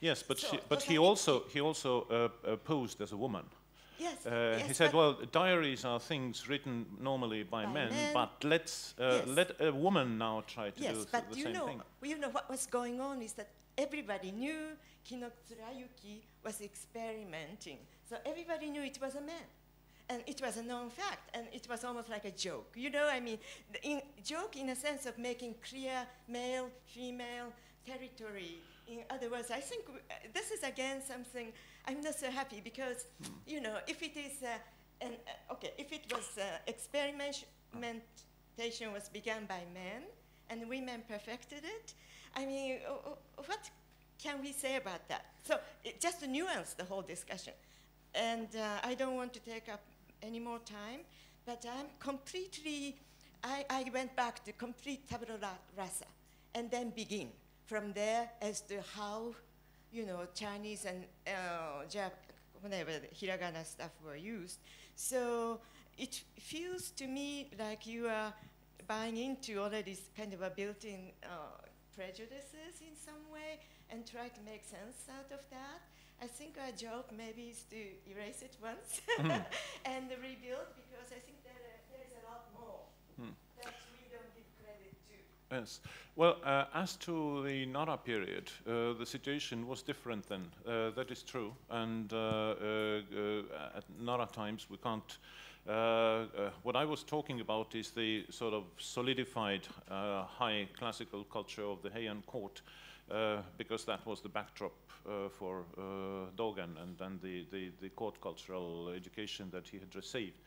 Yes, but so she, but he also he also uh, uh, posed as a woman. Yes, uh, yes, he said, "Well, diaries are things written normally by, by men, men, but let's uh, yes. let a woman now try to yes, do but the you same know, thing." Well, you know what was going on is that everybody knew Kino Tsurayuki was experimenting, so everybody knew it was a man, and it was a known fact, and it was almost like a joke. You know, I mean, in, joke in a sense of making clear male, female territory. In other words, I think w uh, this is again something I'm not so happy because, mm. you know, if it is, uh, an, uh, okay, if it was uh, experimentation was begun by men and women perfected it, I mean, oh, oh, what can we say about that? So it just to nuance the whole discussion. And uh, I don't want to take up any more time, but I'm completely, I, I went back to complete tabula rasa and then begin from there as to how, you know, Chinese and uh, Jap whatever hiragana stuff were used. So it feels to me like you are buying into already kind of a built-in uh, prejudices in some way and try to make sense out of that. I think our job maybe is to erase it once mm. and rebuild, because I think that uh, there is a lot more mm. that we don't give credit to. Yes. Well, uh, as to the Nara period, uh, the situation was different then. Uh, that is true. And uh, uh, uh, at Nara times, we can't. Uh, uh, what I was talking about is the sort of solidified uh, high classical culture of the Heian court, uh, because that was the backdrop Uh, for uh, Dogen and then the, the, the court cultural education that he had received.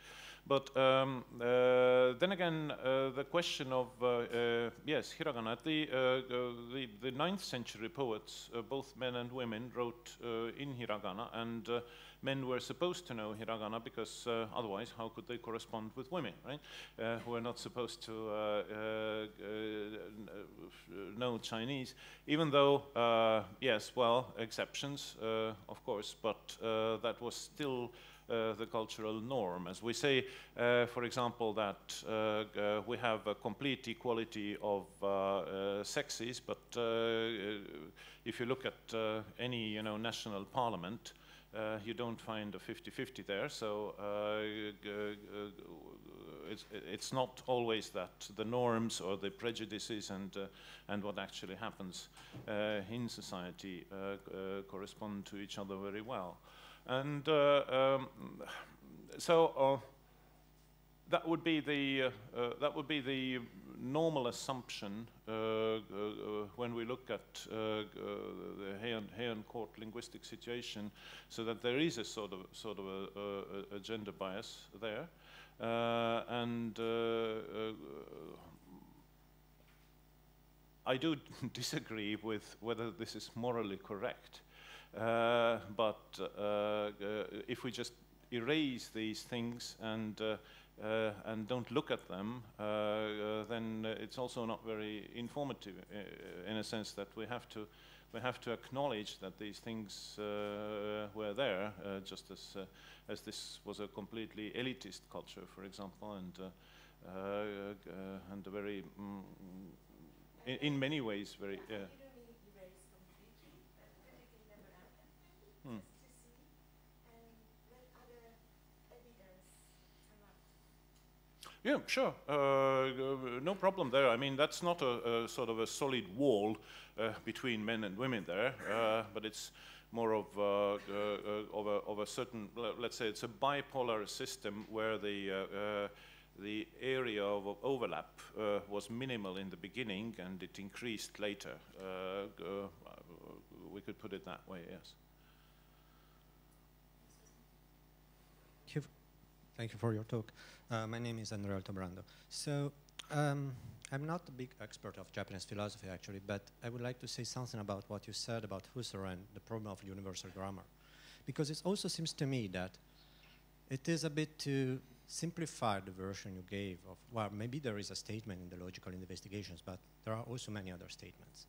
But um, uh, then again, uh, the question of, uh, uh, yes, hiragana, the, uh, uh, the, the ninth century poets, uh, both men and women, wrote uh, in hiragana, and uh, men were supposed to know hiragana because uh, otherwise how could they correspond with women, right? Uh, who are not supposed to uh, uh, uh, know Chinese, even though, uh, yes, well, exceptions, uh, of course, but uh, that was still Uh, the cultural norm. As we say, uh, for example, that uh, uh, we have a complete equality of uh, uh, sexes, but uh, if you look at uh, any, you know, national parliament, uh, you don't find a fifty fifty there, so uh, it's, it's not always that the norms or the prejudices and, uh, and what actually happens uh, in society uh, uh, correspond to each other very well. And uh, um, so uh, that would be the uh, uh, that would be the normal assumption uh, uh, when we look at uh, uh, the Heian, Heian court linguistic situation, so that there is a sort of sort of a, a, a gender bias there, uh, and. Uh, uh, I do disagree with whether this is morally correct. Uh, but uh, uh, if we just erase these things and uh, uh, and don't look at them, uh, uh, then it's also not very informative. Uh, in a sense that we have to we have to acknowledge that these things uh, were there, uh, just as uh, as this was a completely elitist culture, for example, and uh, uh, uh, and a very mm, in, in many ways very. Uh, Mm. To see, and what other evidence come up? Yeah, sure. Uh, no problem there. I mean, that's not a, a sort of a solid wall uh, between men and women there, uh, but it's more of, uh, uh, of, a, of a certain, let's say it's a bipolar system where the uh, uh, the area of overlap uh, was minimal in the beginning and it increased later. Uh, uh, we could put it that way, yes. Thank you for your talk. Uh, my name is Andrea Brando. So um, I'm not a big expert of Japanese philosophy, actually, but I would like to say something about what you said about Husserl and the problem of universal grammar. Because it also seems to me that it is a bit too simplified, the version you gave of, well, maybe there is a statement in the Logical Investigations, but there are also many other statements.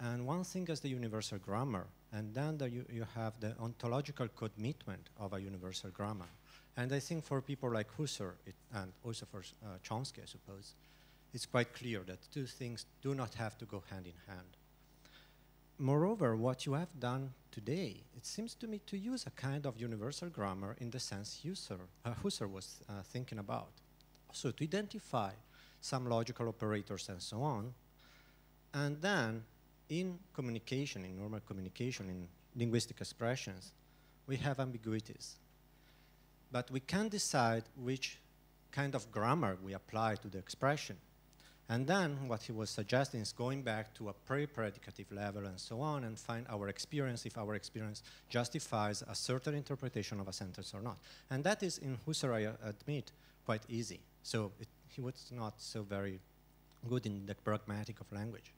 And one thing is the universal grammar, and then the, you, you have the ontological commitment of a universal grammar. And I think for people like Husserl, it, and also for uh, Chomsky, I suppose, it's quite clear that two things do not have to go hand in hand. Moreover, what you have done today, it seems to me to use a kind of universal grammar in the sense Husserl, uh, Husserl was uh, thinking about. So to identify some logical operators and so on, and then in communication, in normal communication, in linguistic expressions, we have ambiguities. But we can decide which kind of grammar we apply to the expression. And then what he was suggesting is going back to a pre-predicative level and so on and find our experience, if our experience justifies a certain interpretation of a sentence or not. And that is, in Husserl, I admit, quite easy. So it, he was not so very good in the pragmatic of language.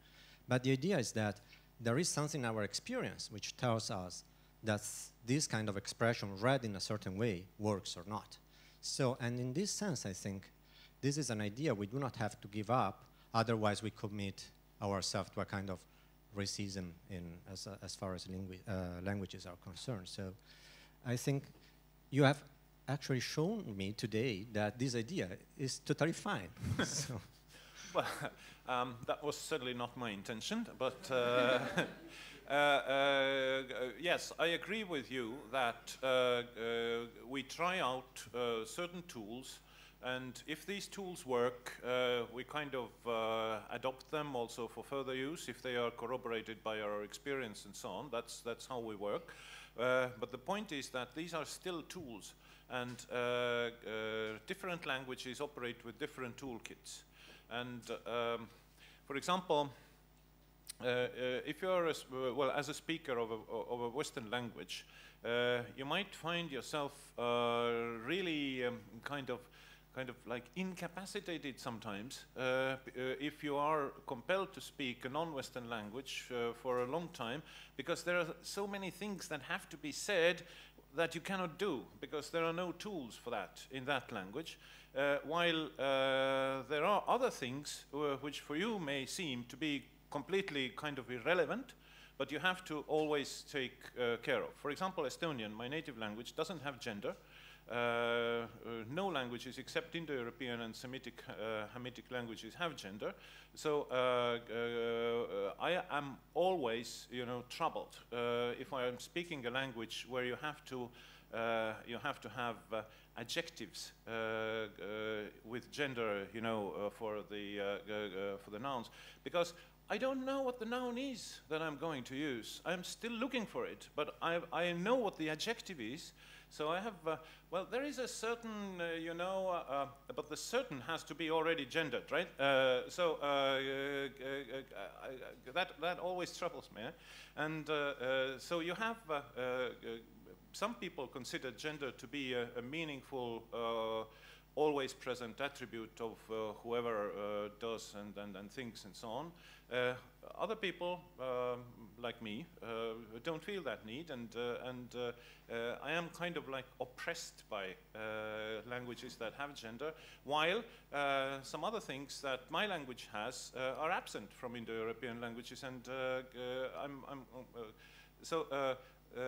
But the idea is that there is something in our experience which tells us that this kind of expression read in a certain way works or not. So, and in this sense, I think this is an idea we do not have to give up, otherwise we commit ourselves to a kind of racism in, as, uh, as far as lingui uh, languages are concerned. So I think you have actually shown me today that this idea is totally fine. So. Well, um, that was certainly not my intention, but uh, Uh, uh, yes, I agree with you that uh, uh, we try out uh, certain tools, and if these tools work, uh, we kind of uh, adopt them also for further use if they are corroborated by our experience and so on. That's, that's how we work. Uh, but the point is that these are still tools, and uh, uh, different languages operate with different toolkits. And, um, for example, uh, uh, if you are, a, well, as a speaker of a, of a Western language, uh, you might find yourself uh, really um, kind of kind of like incapacitated sometimes uh, uh, if you are compelled to speak a non-Western language uh, for a long time, because there are so many things that have to be said that you cannot do, because there are no tools for that in that language, uh, while uh, there are other things uh, which for you may seem to be completely kind of irrelevant, but you have to always take uh, care of. For example, Estonian, my native language, doesn't have gender. Uh, no languages except Indo-European and Semitic, uh, Hamitic languages have gender. So uh, uh, I am always, you know, troubled uh, if I am speaking a language where you have to, uh, you have to have uh, adjectives uh, uh, with gender, you know, uh, for the uh, uh, for the nouns, because I don't know what the noun is that I'm going to use. I'm still looking for it, but I, I know what the adjective is. So I have, uh, well, there is a certain, uh, you know, uh, uh, but the certain has to be already gendered, right? Uh, so uh, uh, uh, uh, that, that always troubles me. Eh? And uh, uh, so you have, uh, uh, some people consider gender to be a, a meaningful, uh, always present attribute of uh, whoever uh, does and, and, and thinks and so on. Uh, other people, um, like me, uh, don't feel that need, and, uh, and uh, uh, I am kind of like oppressed by uh, languages that have gender, while uh, some other things that my language has uh, are absent from Indo-European languages, and uh, uh, I'm, I'm uh, so uh, Uh,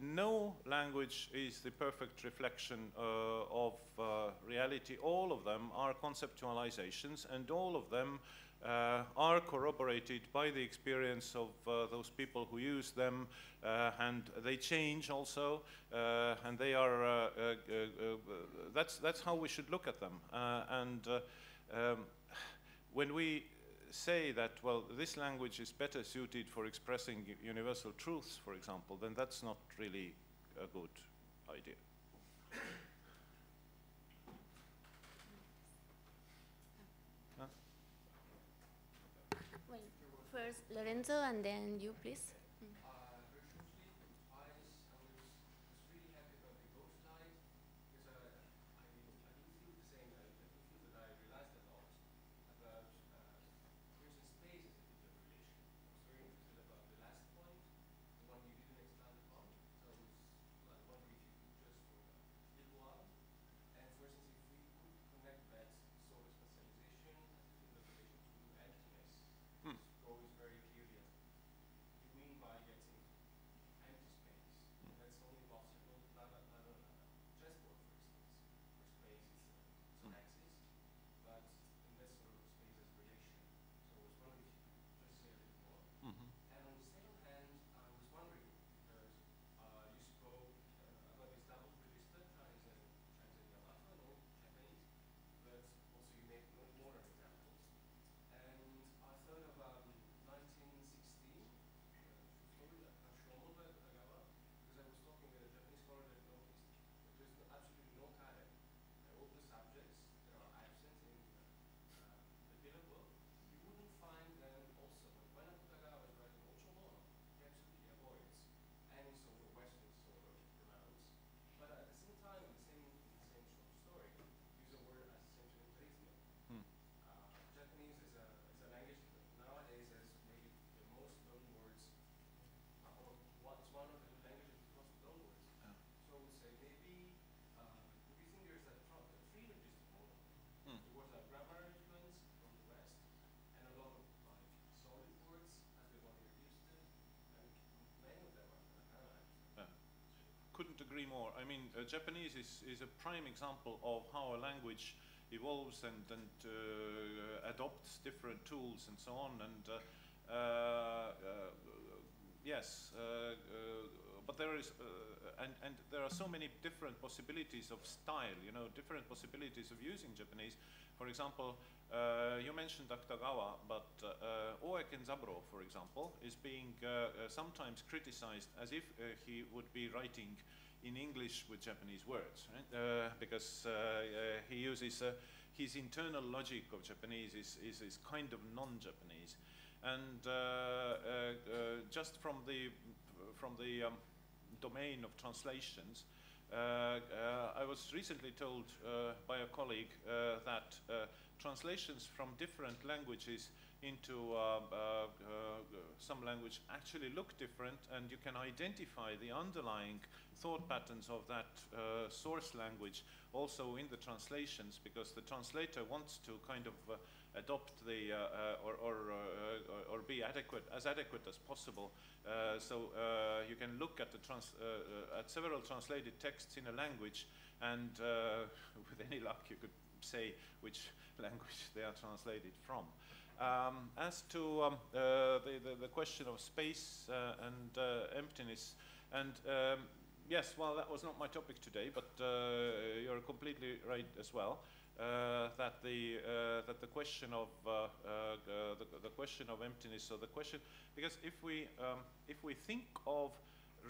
no language is the perfect reflection uh, of uh, reality. All of them are conceptualizations, and all of them uh, are corroborated by the experience of uh, those people who use them, uh, and they change also, uh, and they are, uh, uh, uh, uh, that's, that's how we should look at them. Uh, and uh, um, when we say that, well, this language is better suited for expressing universal truths, for example, then that's not really a good idea. Huh? Well, first Lorenzo, and then you, please. Agree more. I mean, uh, Japanese is, is a prime example of how a language evolves and, and uh, adopts different tools and so on. And uh, uh, uh, yes, uh, uh, but there is, uh, and, and there are so many different possibilities of style, you know, different possibilities of using Japanese. For example, uh, you mentioned Akutagawa, but uh, Oe Kenzaburo, for example, is being uh, uh, sometimes criticized as if uh, he would be writing in English with Japanese words, right? Uh, because uh, uh, he uses, uh, his internal logic of Japanese is, is, is kind of non-Japanese. And uh, uh, uh, just from the from the um, domain of translations, uh, uh, I was recently told uh, by a colleague uh, that uh, translations from different languages into uh, uh, uh, some language actually look different, and you can identify the underlying thought patterns of that uh, source language also in the translations, because the translator wants to kind of uh, adopt the uh, uh, or or, uh, or be adequate as adequate as possible. Uh, so uh, you can look at the trans uh, uh, at several translated texts in a language, and uh, with any luck, you could say which language they are translated from. Um, as to um, uh, the, the, the question of space uh, and uh, emptiness, and um, yes, well, that was not my topic today, but uh, you're completely right as well, uh, that the uh, that the question of uh, uh, the, the question of emptiness, or the question, because if we um, if we think of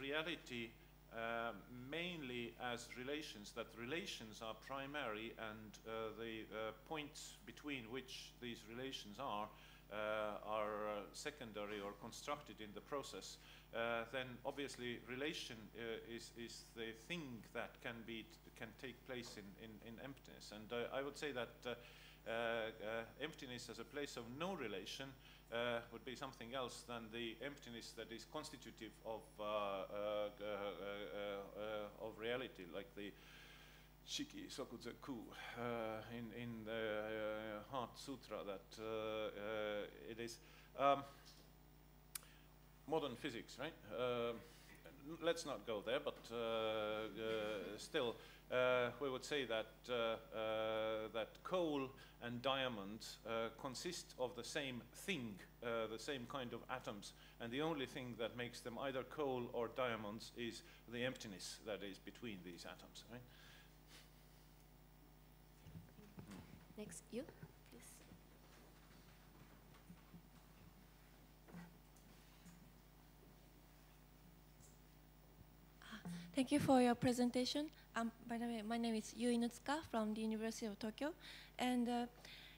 reality Uh, mainly as relations, that relations are primary, and uh, the uh, points between which these relations are uh, are uh, secondary or constructed in the process, uh, then obviously relation uh, is, is the thing that can be can take place in, in, in emptiness. And uh, I would say that uh, Uh, uh, emptiness as a place of no relation uh, would be something else than the emptiness that is constitutive of uh, uh, uh, uh, uh, of reality, like the Shiki Sokuzeku uh, in in the uh, Heart Sutra. That uh, uh, it is um, modern physics, right? Uh, let's not go there, but uh, uh, still. Uh, we would say that uh, uh, that coal and diamonds uh, consist of the same thing, uh, the same kind of atoms, and the only thing that makes them either coal or diamonds is the emptiness that is between these atoms. Right? Next, you, please. Thank you for your presentation. Um, by the way, my name is Yui Nutsuka from the University of Tokyo, and uh,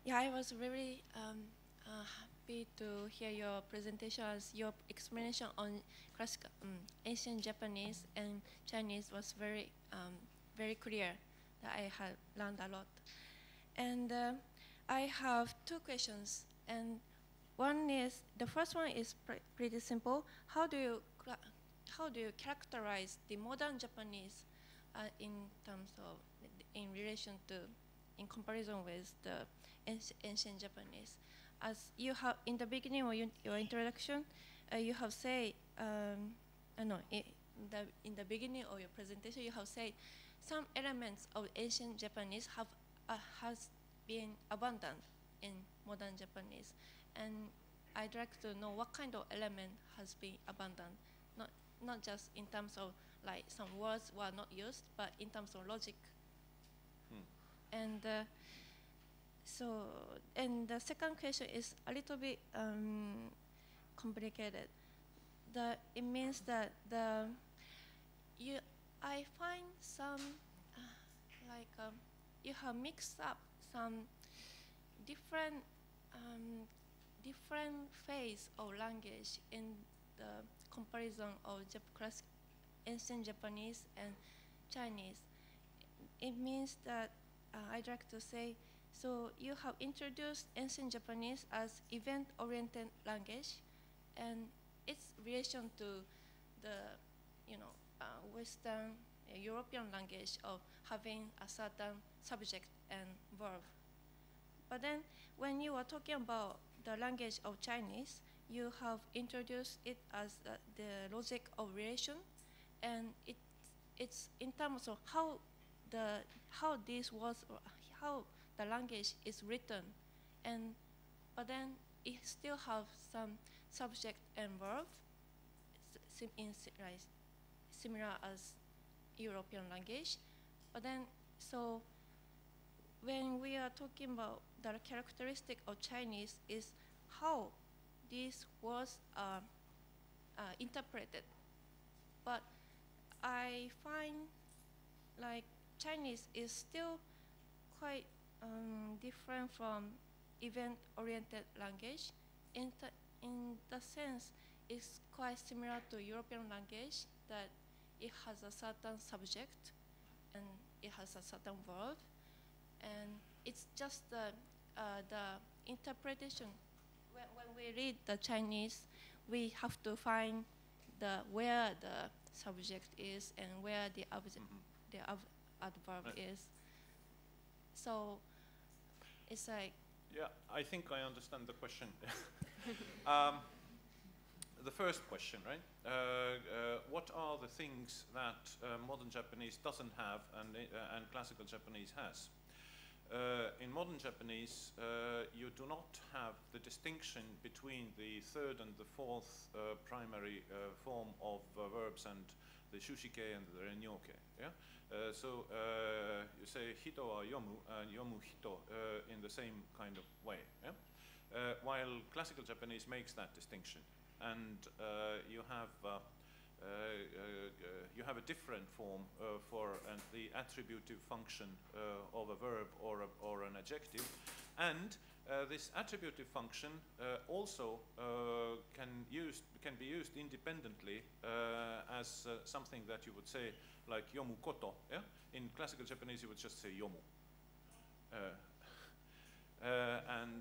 yeah, I was really um, uh, happy to hear your presentation, as your explanation on classical, um, ancient Japanese and Chinese was very, um, very clear. That I have learned a lot, and uh, I have two questions. And one is the first one is pre pretty simple. How do you how do you characterize the modern Japanese uh, in terms of, in relation to, in comparison with the ancient Japanese? As you have, in the beginning of your introduction, uh, you have said, um, uh, no, in the, in the beginning of your presentation, you have said some elements of ancient Japanese have uh, has been abandoned in modern Japanese. And I'd like to know what kind of element has been abandoned, not not just in terms of like some words were not used, but in terms of logic. Hmm. And uh, so, and the second question is a little bit um, complicated. The it means that the you I find some uh, like um, you have mixed up some different um, different phase of language in the comparison of Jap classic ancient Japanese and Chinese. It means that uh, I'd like to say, so you have introduced ancient Japanese as event-oriented language, and its relation to the, you know, uh, Western uh, European language of having a certain subject and verb. But then, when you are talking about the language of Chinese, you have introduced it as uh, the logic of relation, and it, it's in terms of how the how this was how the language is written, and but then it still have some subject and verb, sim in, like, similar as European language. But then so when we are talking about the characteristic of Chinese is how this was uh, uh, interpreted, but I find like Chinese is still quite um, different from event-oriented language in, in the sense it's quite similar to European language, that it has a certain subject and it has a certain verb, and it's just the, uh, the interpretation. When, when we read the Chinese, we have to find the where the subject is and where the, mm-hmm. the adverb right. is. So it's like. Yeah, I think I understand the question. um, the first question, right? Uh, uh, what are the things that uh, modern Japanese doesn't have and, uh, and classical Japanese has? Uh, in modern Japanese, uh, you do not have the distinction between the third and the fourth uh, primary uh, form of uh, verbs and the shushike and the renyoke. Yeah? Uh, so uh, you say hito wa yomu and yomu hito uh, in the same kind of way. Yeah? Uh, while classical Japanese makes that distinction, and uh, you have uh, Uh, uh, you have a different form uh, for uh, the attributive function uh, of a verb or, a, or an adjective, and uh, this attributive function uh, also uh, can, used, can be used independently uh, as uh, something that you would say like yomu koto. Yeah? In classical Japanese, you would just say yomu. Uh, uh, and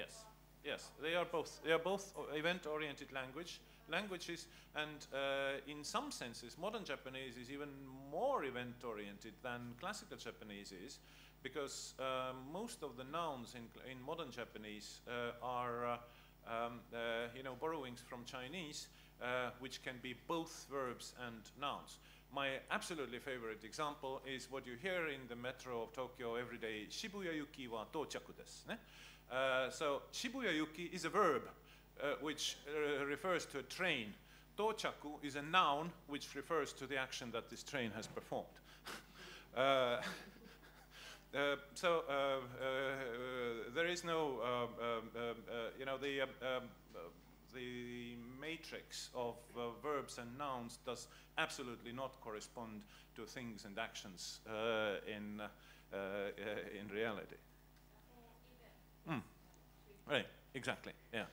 Yes, yes, they are both. They are both event-oriented language languages, and uh, in some senses, modern Japanese is even more event-oriented than classical Japanese is, because uh, most of the nouns in in modern Japanese uh, are, uh, um, uh, you know, borrowings from Chinese, uh, which can be both verbs and nouns. My absolutely favorite example is what you hear in the metro of Tokyo every day: Shibuya yuki wa tochaku desu ne. Uh, so Shibuya yuki is a verb uh, which uh, refers to a train. Tochaku is a noun which refers to the action that this train has performed. uh, uh, so uh, uh, there is no, uh, uh, uh, you know, the, uh, uh, the matrix of uh, verbs and nouns does absolutely not correspond to things and actions uh, in, uh, uh, in reality. Mm. Right, exactly, yeah.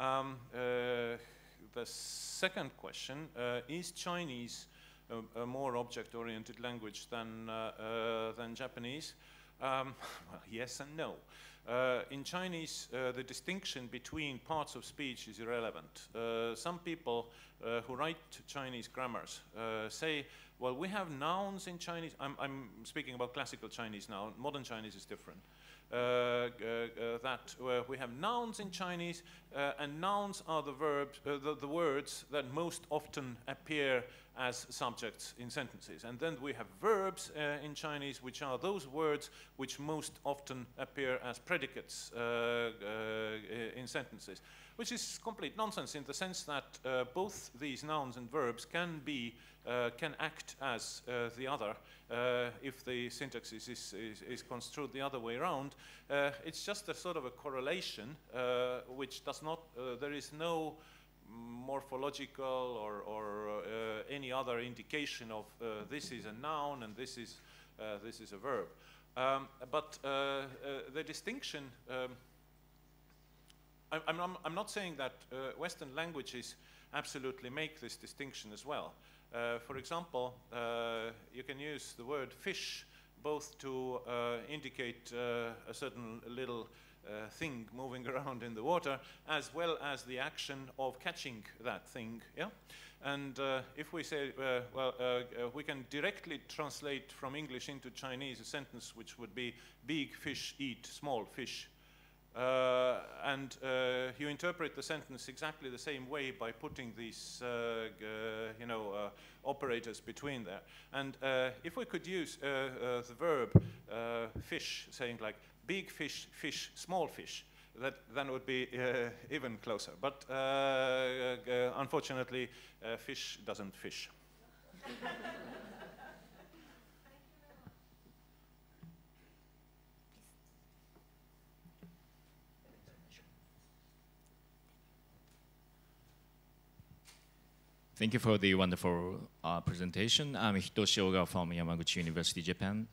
Um, uh, the second question, uh, is Chinese a, a more object-oriented language than, uh, uh, than Japanese? Um, well, yes and no. Uh, in Chinese, uh, the distinction between parts of speech is irrelevant. Uh, some people uh, who write Chinese grammars uh, say, well, we have nouns in Chinese. I'm, I'm speaking about classical Chinese now. Modern Chinese is different. Uh, uh, uh, that uh, we have nouns in Chinese, uh, and nouns are the verbs, uh, the, the words that most often appear as subjects in sentences. And then we have verbs uh, in Chinese, which are those words which most often appear as predicates uh, uh, in sentences, which is complete nonsense in the sense that uh, both these nouns and verbs can be uh, can act as uh, the other uh, if the syntax is, is, is construed the other way around. Uh, it's just a sort of a correlation uh, which does not, uh, there is no morphological or, or uh, any other indication of uh, this is a noun and this is, uh, this is a verb. Um, but uh, uh, the distinction, um, I, I'm, I'm not saying that uh, Western languages absolutely make this distinction as well. Uh, for example, uh, you can use the word fish both to uh, indicate uh, a certain little uh, thing moving around in the water, as well as the action of catching that thing. Yeah? And uh, if we say, uh, well, uh, uh, we can directly translate from English into Chinese a sentence which would be, big fish eat small fish. Uh, and uh, you interpret the sentence exactly the same way by putting these, uh, uh, you know, uh, operators between there. And uh, if we could use uh, uh, the verb uh, fish, saying like big fish, fish, small fish, that then would be uh, even closer. But uh, uh, unfortunately, uh, fish doesn't fish. Thank you for the wonderful uh, presentation. I'm Hitoshi Ogawa from Yamaguchi University, Japan.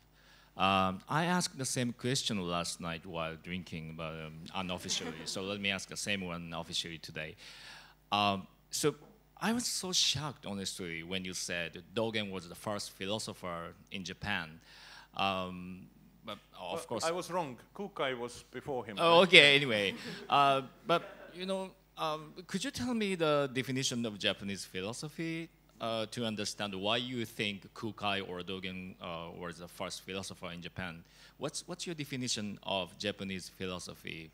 Um, I asked the same question last night while drinking, but um, unofficially. So let me ask the same one officially today. Um, so I was so shocked, honestly, when you said Dogen was the first philosopher in Japan. Um, but of well, course, I was wrong. Kukai was before him. Oh, okay. Anyway, uh, but you know. Um, could you tell me the definition of Japanese philosophy uh, to understand why you think Kukai or Dogen uh, was the first philosopher in Japan? What's, what's your definition of Japanese philosophy?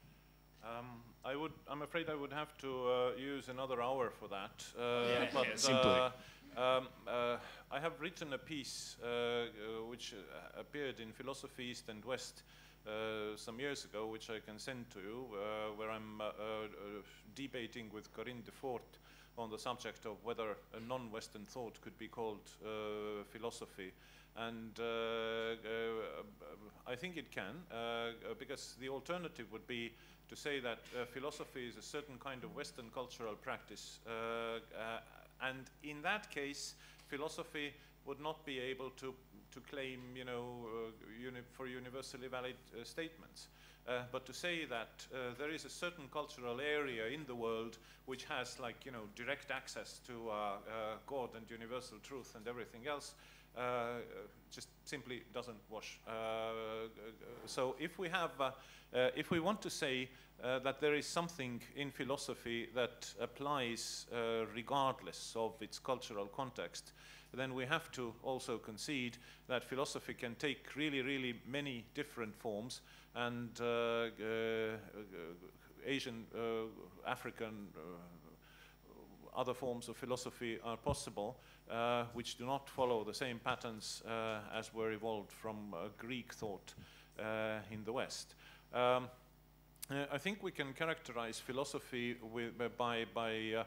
Um, I would, I'm afraid I would have to uh, use another hour for that. Uh, yeah, but, yeah, simply. Uh, um, uh, I have written a piece uh, which appeared in Philosophy East and West Uh, some years ago, which I can send to you, uh, where I'm uh, uh, debating with Corinne de Fort on the subject of whether a non-Western thought could be called uh, philosophy. And uh, uh, I think it can, uh, because the alternative would be to say that uh, philosophy is a certain kind of Western cultural practice. Uh, uh, and in that case, philosophy would not be able to to claim, you know, uh, uni for universally valid uh, statements. Uh, but to say that uh, there is a certain cultural area in the world which has, like, you know, direct access to uh, uh, God and universal truth and everything else, uh, just simply doesn't wash. Uh, so if we have, uh, uh, if we want to say uh, that there is something in philosophy that applies uh, regardless of its cultural context, then we have to also concede that philosophy can take really, really many different forms, and uh, uh, Asian, uh, African, uh, other forms of philosophy are possible, uh, which do not follow the same patterns uh, as were evolved from uh, Greek thought uh, in the West. Um, Uh, I think we can characterize philosophy with, uh, by, by uh, uh,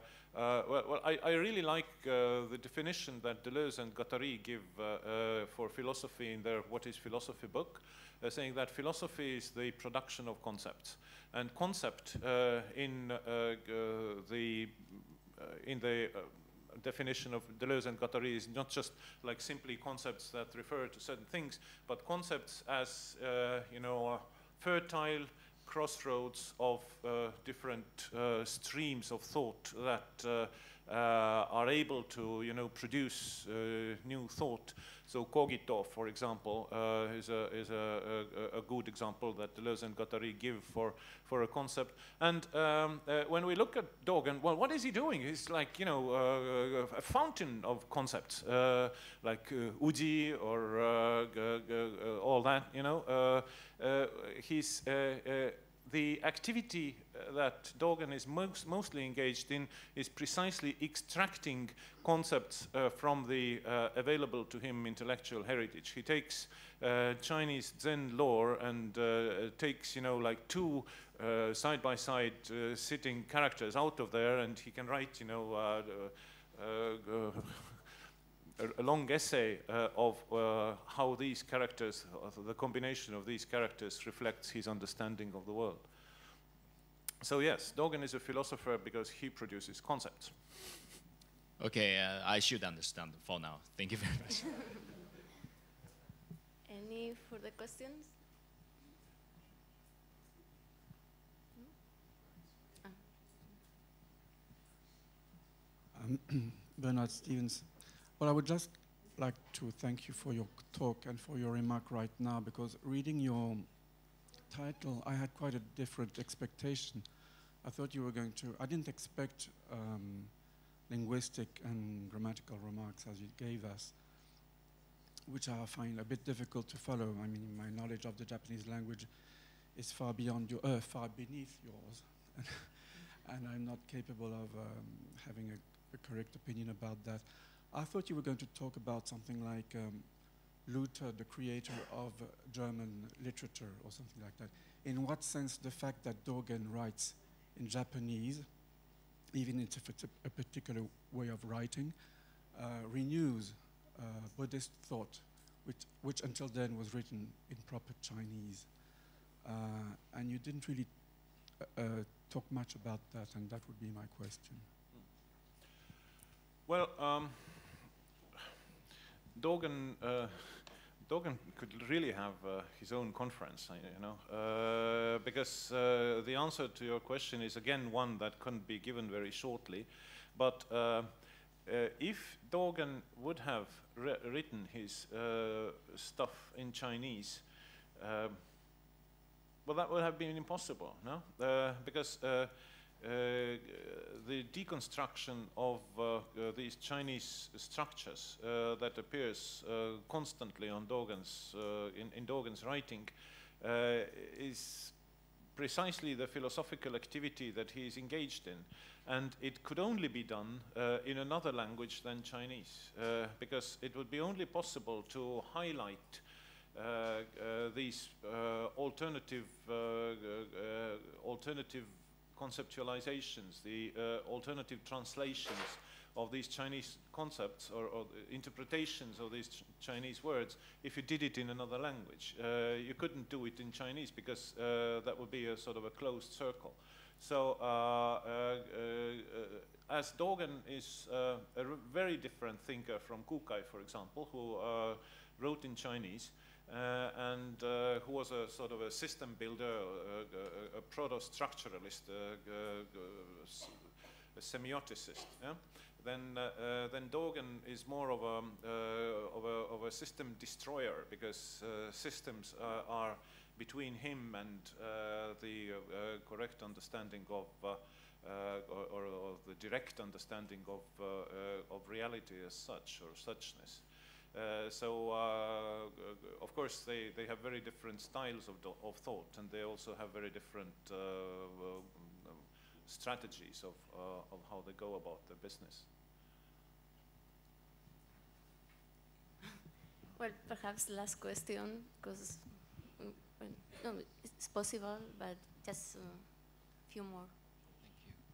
well, well I, I really like uh, the definition that Deleuze and Guattari give uh, uh, for philosophy in their What is Philosophy book, uh, saying that philosophy is the production of concepts. And concept uh, in, uh, uh, the, uh, in the uh, definition of Deleuze and Guattari is not just like simply concepts that refer to certain things, but concepts as, uh, you know, fertile crossroads of uh, different uh, streams of thought that uh, uh, are able to, you know, produce uh, new thought. So cogito, for example, uh, is a is a, a, a good example that Deleuze and Guattari give for for a concept. And um, uh, when we look at Dogen, well, what is he doing? He's like, you know, uh, a fountain of concepts, uh, like uh, uji or uh, g g all that, you know. Uh, Uh, his, uh, uh, the activity that Dogen is most, mostly engaged in is precisely extracting concepts uh, from the uh, available to him intellectual heritage. He takes uh, Chinese Zen lore and uh, takes, you know, like two uh, side by side uh, sitting characters out of there, and he can write, you know, uh, uh, uh, a long essay uh, of uh, how these characters, the combination of these characters, reflects his understanding of the world. So yes, Dogen is a philosopher because he produces concepts. Okay, uh, I should understand for now. Thank you very much. Any further questions? No? Ah. um, Bernard Stevens. Well, I would just like to thank you for your talk and for your remark right now, because reading your title, I had quite a different expectation. I thought you were going to, I didn't expect um, linguistic and grammatical remarks as you gave us, which I find a bit difficult to follow. I mean, my knowledge of the Japanese language is far beyond your, uh, far beneath yours. And I'm not capable of um, having a, a correct opinion about that. I thought you were going to talk about something like um, Luther, the creator of uh, German literature, or something like that. In what sense the fact that Dogen writes in Japanese, even if it's a, a particular way of writing, uh, renews uh, Buddhist thought, which, which until then was written in proper Chinese. Uh, and you didn't really uh, uh, talk much about that, and that would be my question. Well, um, Dogen, uh, Dogen could really have uh, his own conference, you know, uh, because uh, the answer to your question is again one that couldn't be given very shortly. But uh, uh, if Dogen would have re written his uh, stuff in Chinese, uh, well, that would have been impossible, no? Uh, because uh, Uh, the deconstruction of uh, uh, these Chinese structures uh, that appears uh, constantly on Dogen's, uh, in, in Dogen's writing uh, is precisely the philosophical activity that he is engaged in. And it could only be done uh, in another language than Chinese, uh, because it would be only possible to highlight Uh, uh, these uh, alternative, uh, uh, alternative conceptualizations, the uh, alternative translations of these Chinese concepts or, or interpretations of these ch Chinese words, if you did it in another language. Uh, you couldn't do it in Chinese because uh, that would be a sort of a closed circle. So uh, uh, uh, as Dogen is uh, a very different thinker from Kukai, for example, who uh, wrote in Chinese, Uh, and uh, who was a sort of a system builder, a, a, a proto-structuralist, a, a, a semioticist. Yeah? Then, uh, uh, then Dogen is more of a, uh, of a, of a system destroyer, because uh, systems uh, are between him and uh, the uh, correct understanding of, uh, uh, or, or, or the direct understanding of, uh, uh, of reality as such, or suchness. Uh, so, uh, of course, they, they have very different styles of, do of thought, and they also have very different uh, uh, strategies of, uh, of how they go about their business. Well, perhaps the last question, because no, it's possible, but just a uh, few more. Thank you.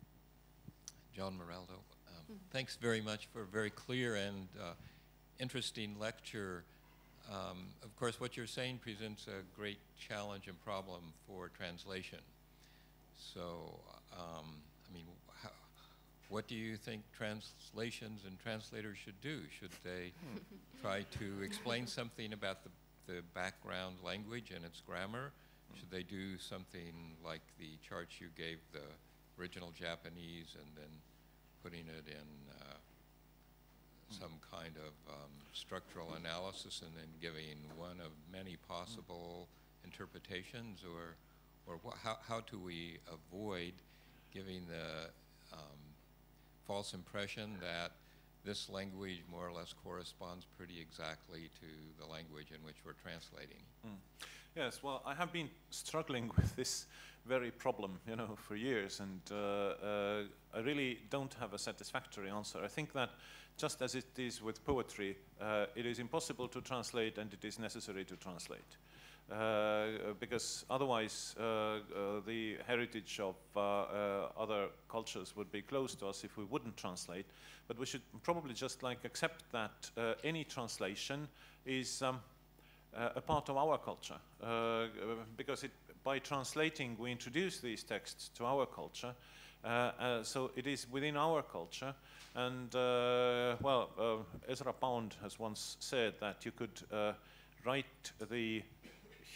John Moraldo, um, mm-hmm. thanks very much for a very clear and uh, interesting lecture. Um, of course, what you're saying presents a great challenge and problem for translation. So, um, I mean, how, what do you think translations and translators should do? Should they try to explain something about the, the background language and its grammar? Should they do something like the charts you gave, the original Japanese, and then putting it in uh, some kind of um, structural analysis, and then giving one of many possible interpretations, or, or how, how do we avoid giving the um, false impression that this language more or less corresponds pretty exactly to the language in which we're translating? Mm. Yes, well, I have been struggling with this very problem, you know, for years, and uh, uh, I really don't have a satisfactory answer. I think that just as it is with poetry, uh, it is impossible to translate, and it is necessary to translate, uh, because otherwise uh, uh, the heritage of uh, uh, other cultures would be closed to us if we wouldn't translate. But we should probably just like accept that uh, any translation is um, uh, a part of our culture, uh, because it, by translating we introduce these texts to our culture. Uh, uh, so it is within our culture, and uh, well, uh, Ezra Pound has once said that you could uh, write the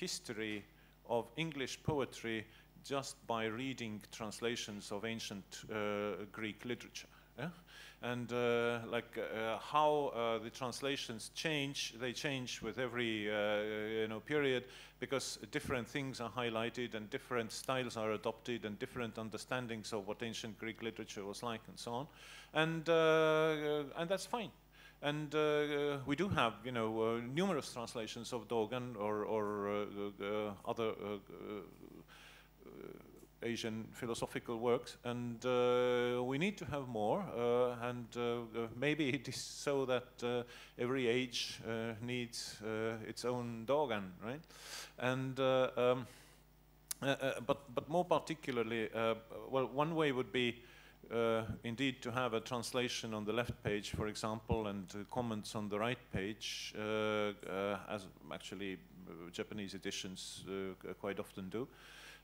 history of English poetry just by reading translations of ancient uh, Greek literature. Yeah? And uh, like uh, how uh, the translations change, they change with every uh, you know, period, because different things are highlighted and different styles are adopted and different understandings of what ancient Greek literature was like and so on. And, uh, and that's fine. And uh, we do have, you know, uh, numerous translations of Dogen or, or uh, uh, other uh, uh, Asian philosophical works, and uh, we need to have more, uh, and uh, uh, maybe it is so that uh, every age uh, needs uh, its own Dogen, right? And uh, um, uh, uh, but but more particularly, uh, well, one way would be uh, indeed to have a translation on the left page, for example, and uh, comments on the right page, uh, uh, as actually uh, Japanese editions uh, quite often do.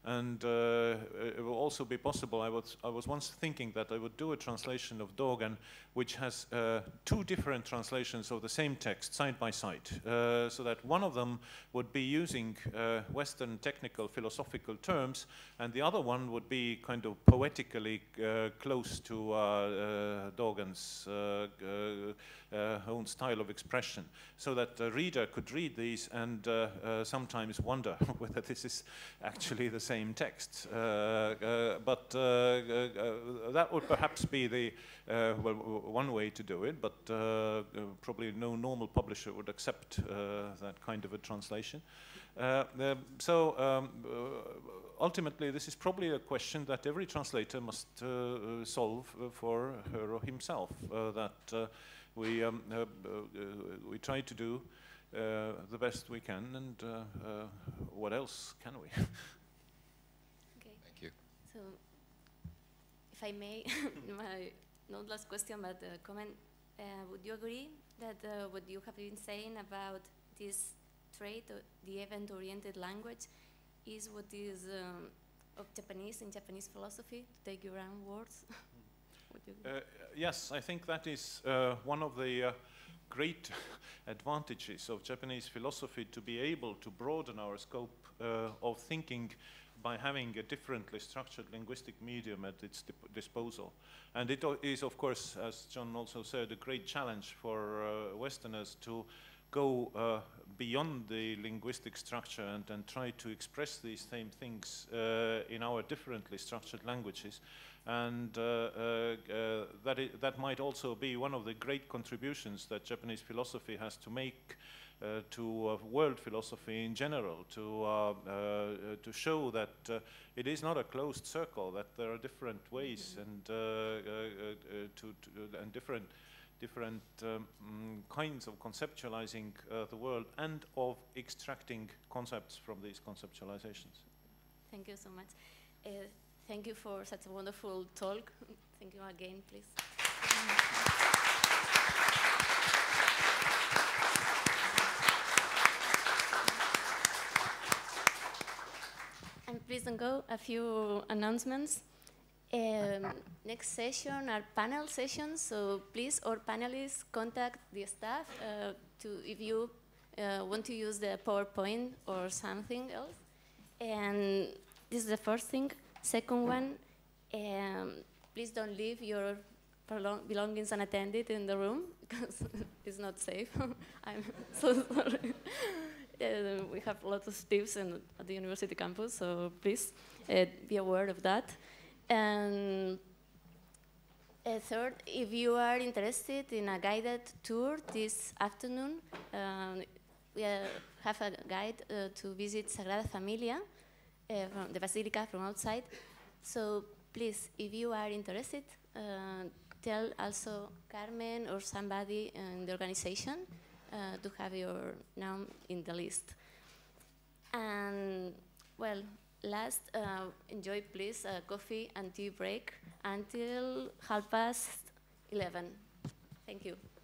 And uh, it will also be possible. I was, I was once thinking that I would do a translation of Dogen, which has uh, two different translations of the same text side by side, uh, so that one of them would be using uh, Western technical philosophical terms, and the other one would be kind of poetically uh, close to uh, uh, Dogen's uh, uh, own style of expression, so that the reader could read these and uh, uh, sometimes wonder whether this is actually the same same text, uh, uh, but uh, uh, that would perhaps be the uh, well, one way to do it, but uh, uh, probably no normal publisher would accept uh, that kind of a translation. Uh, the, so um, uh, ultimately this is probably a question that every translator must uh, solve for her or himself, uh, that uh, we, um, uh, uh, we try to do uh, the best we can, and uh, uh, what else can we? So, if I may, my not last question, but uh, comment, uh, would you agree that uh, what you have been saying about this trait, or the event-oriented language, is what is um, of Japanese and Japanese philosophy, to take your own words? uh, yes, I think that is uh, one of the uh, great advantages of Japanese philosophy, to be able to broaden our scope uh, of thinking by having a differently structured linguistic medium at its disposal. And it is, of course, as John also said, a great challenge for uh, Westerners to go uh, beyond the linguistic structure and, and try to express these same things uh, in our differently structured languages. And uh, uh, uh, that, I that might also be one of the great contributions that Japanese philosophy has to make Uh, to uh, world philosophy in general, to, uh, uh, to show that uh, it is not a closed circle, that there are different ways mm-hmm. and, uh, uh, uh, to, to, and different, different um, kinds of conceptualizing uh, the world and of extracting concepts from these conceptualizations. Thank you so much. Uh, thank you for such a wonderful talk. Thank you again, please. Mm-hmm. Please don't go. A few announcements. Um, next session are panel sessions, so please, all panelists, contact the staff uh, to if you uh, want to use the PowerPoint or something else. And this is the first thing. Second one, um, please don't leave your belongings unattended in the room, because it's not safe. I'm so sorry. Uh, we have lots of tips in, at the university campus, so please uh, be aware of that. And uh, third, if you are interested in a guided tour this afternoon, um, we uh, have a guide uh, to visit Sagrada Familia, uh, from the Basilica from outside. So please, if you are interested, uh, tell also Carmen or somebody in the organization Uh, to have your name in the list. And, well, last, uh, enjoy, please, uh, coffee and tea break until half past eleven. Thank you.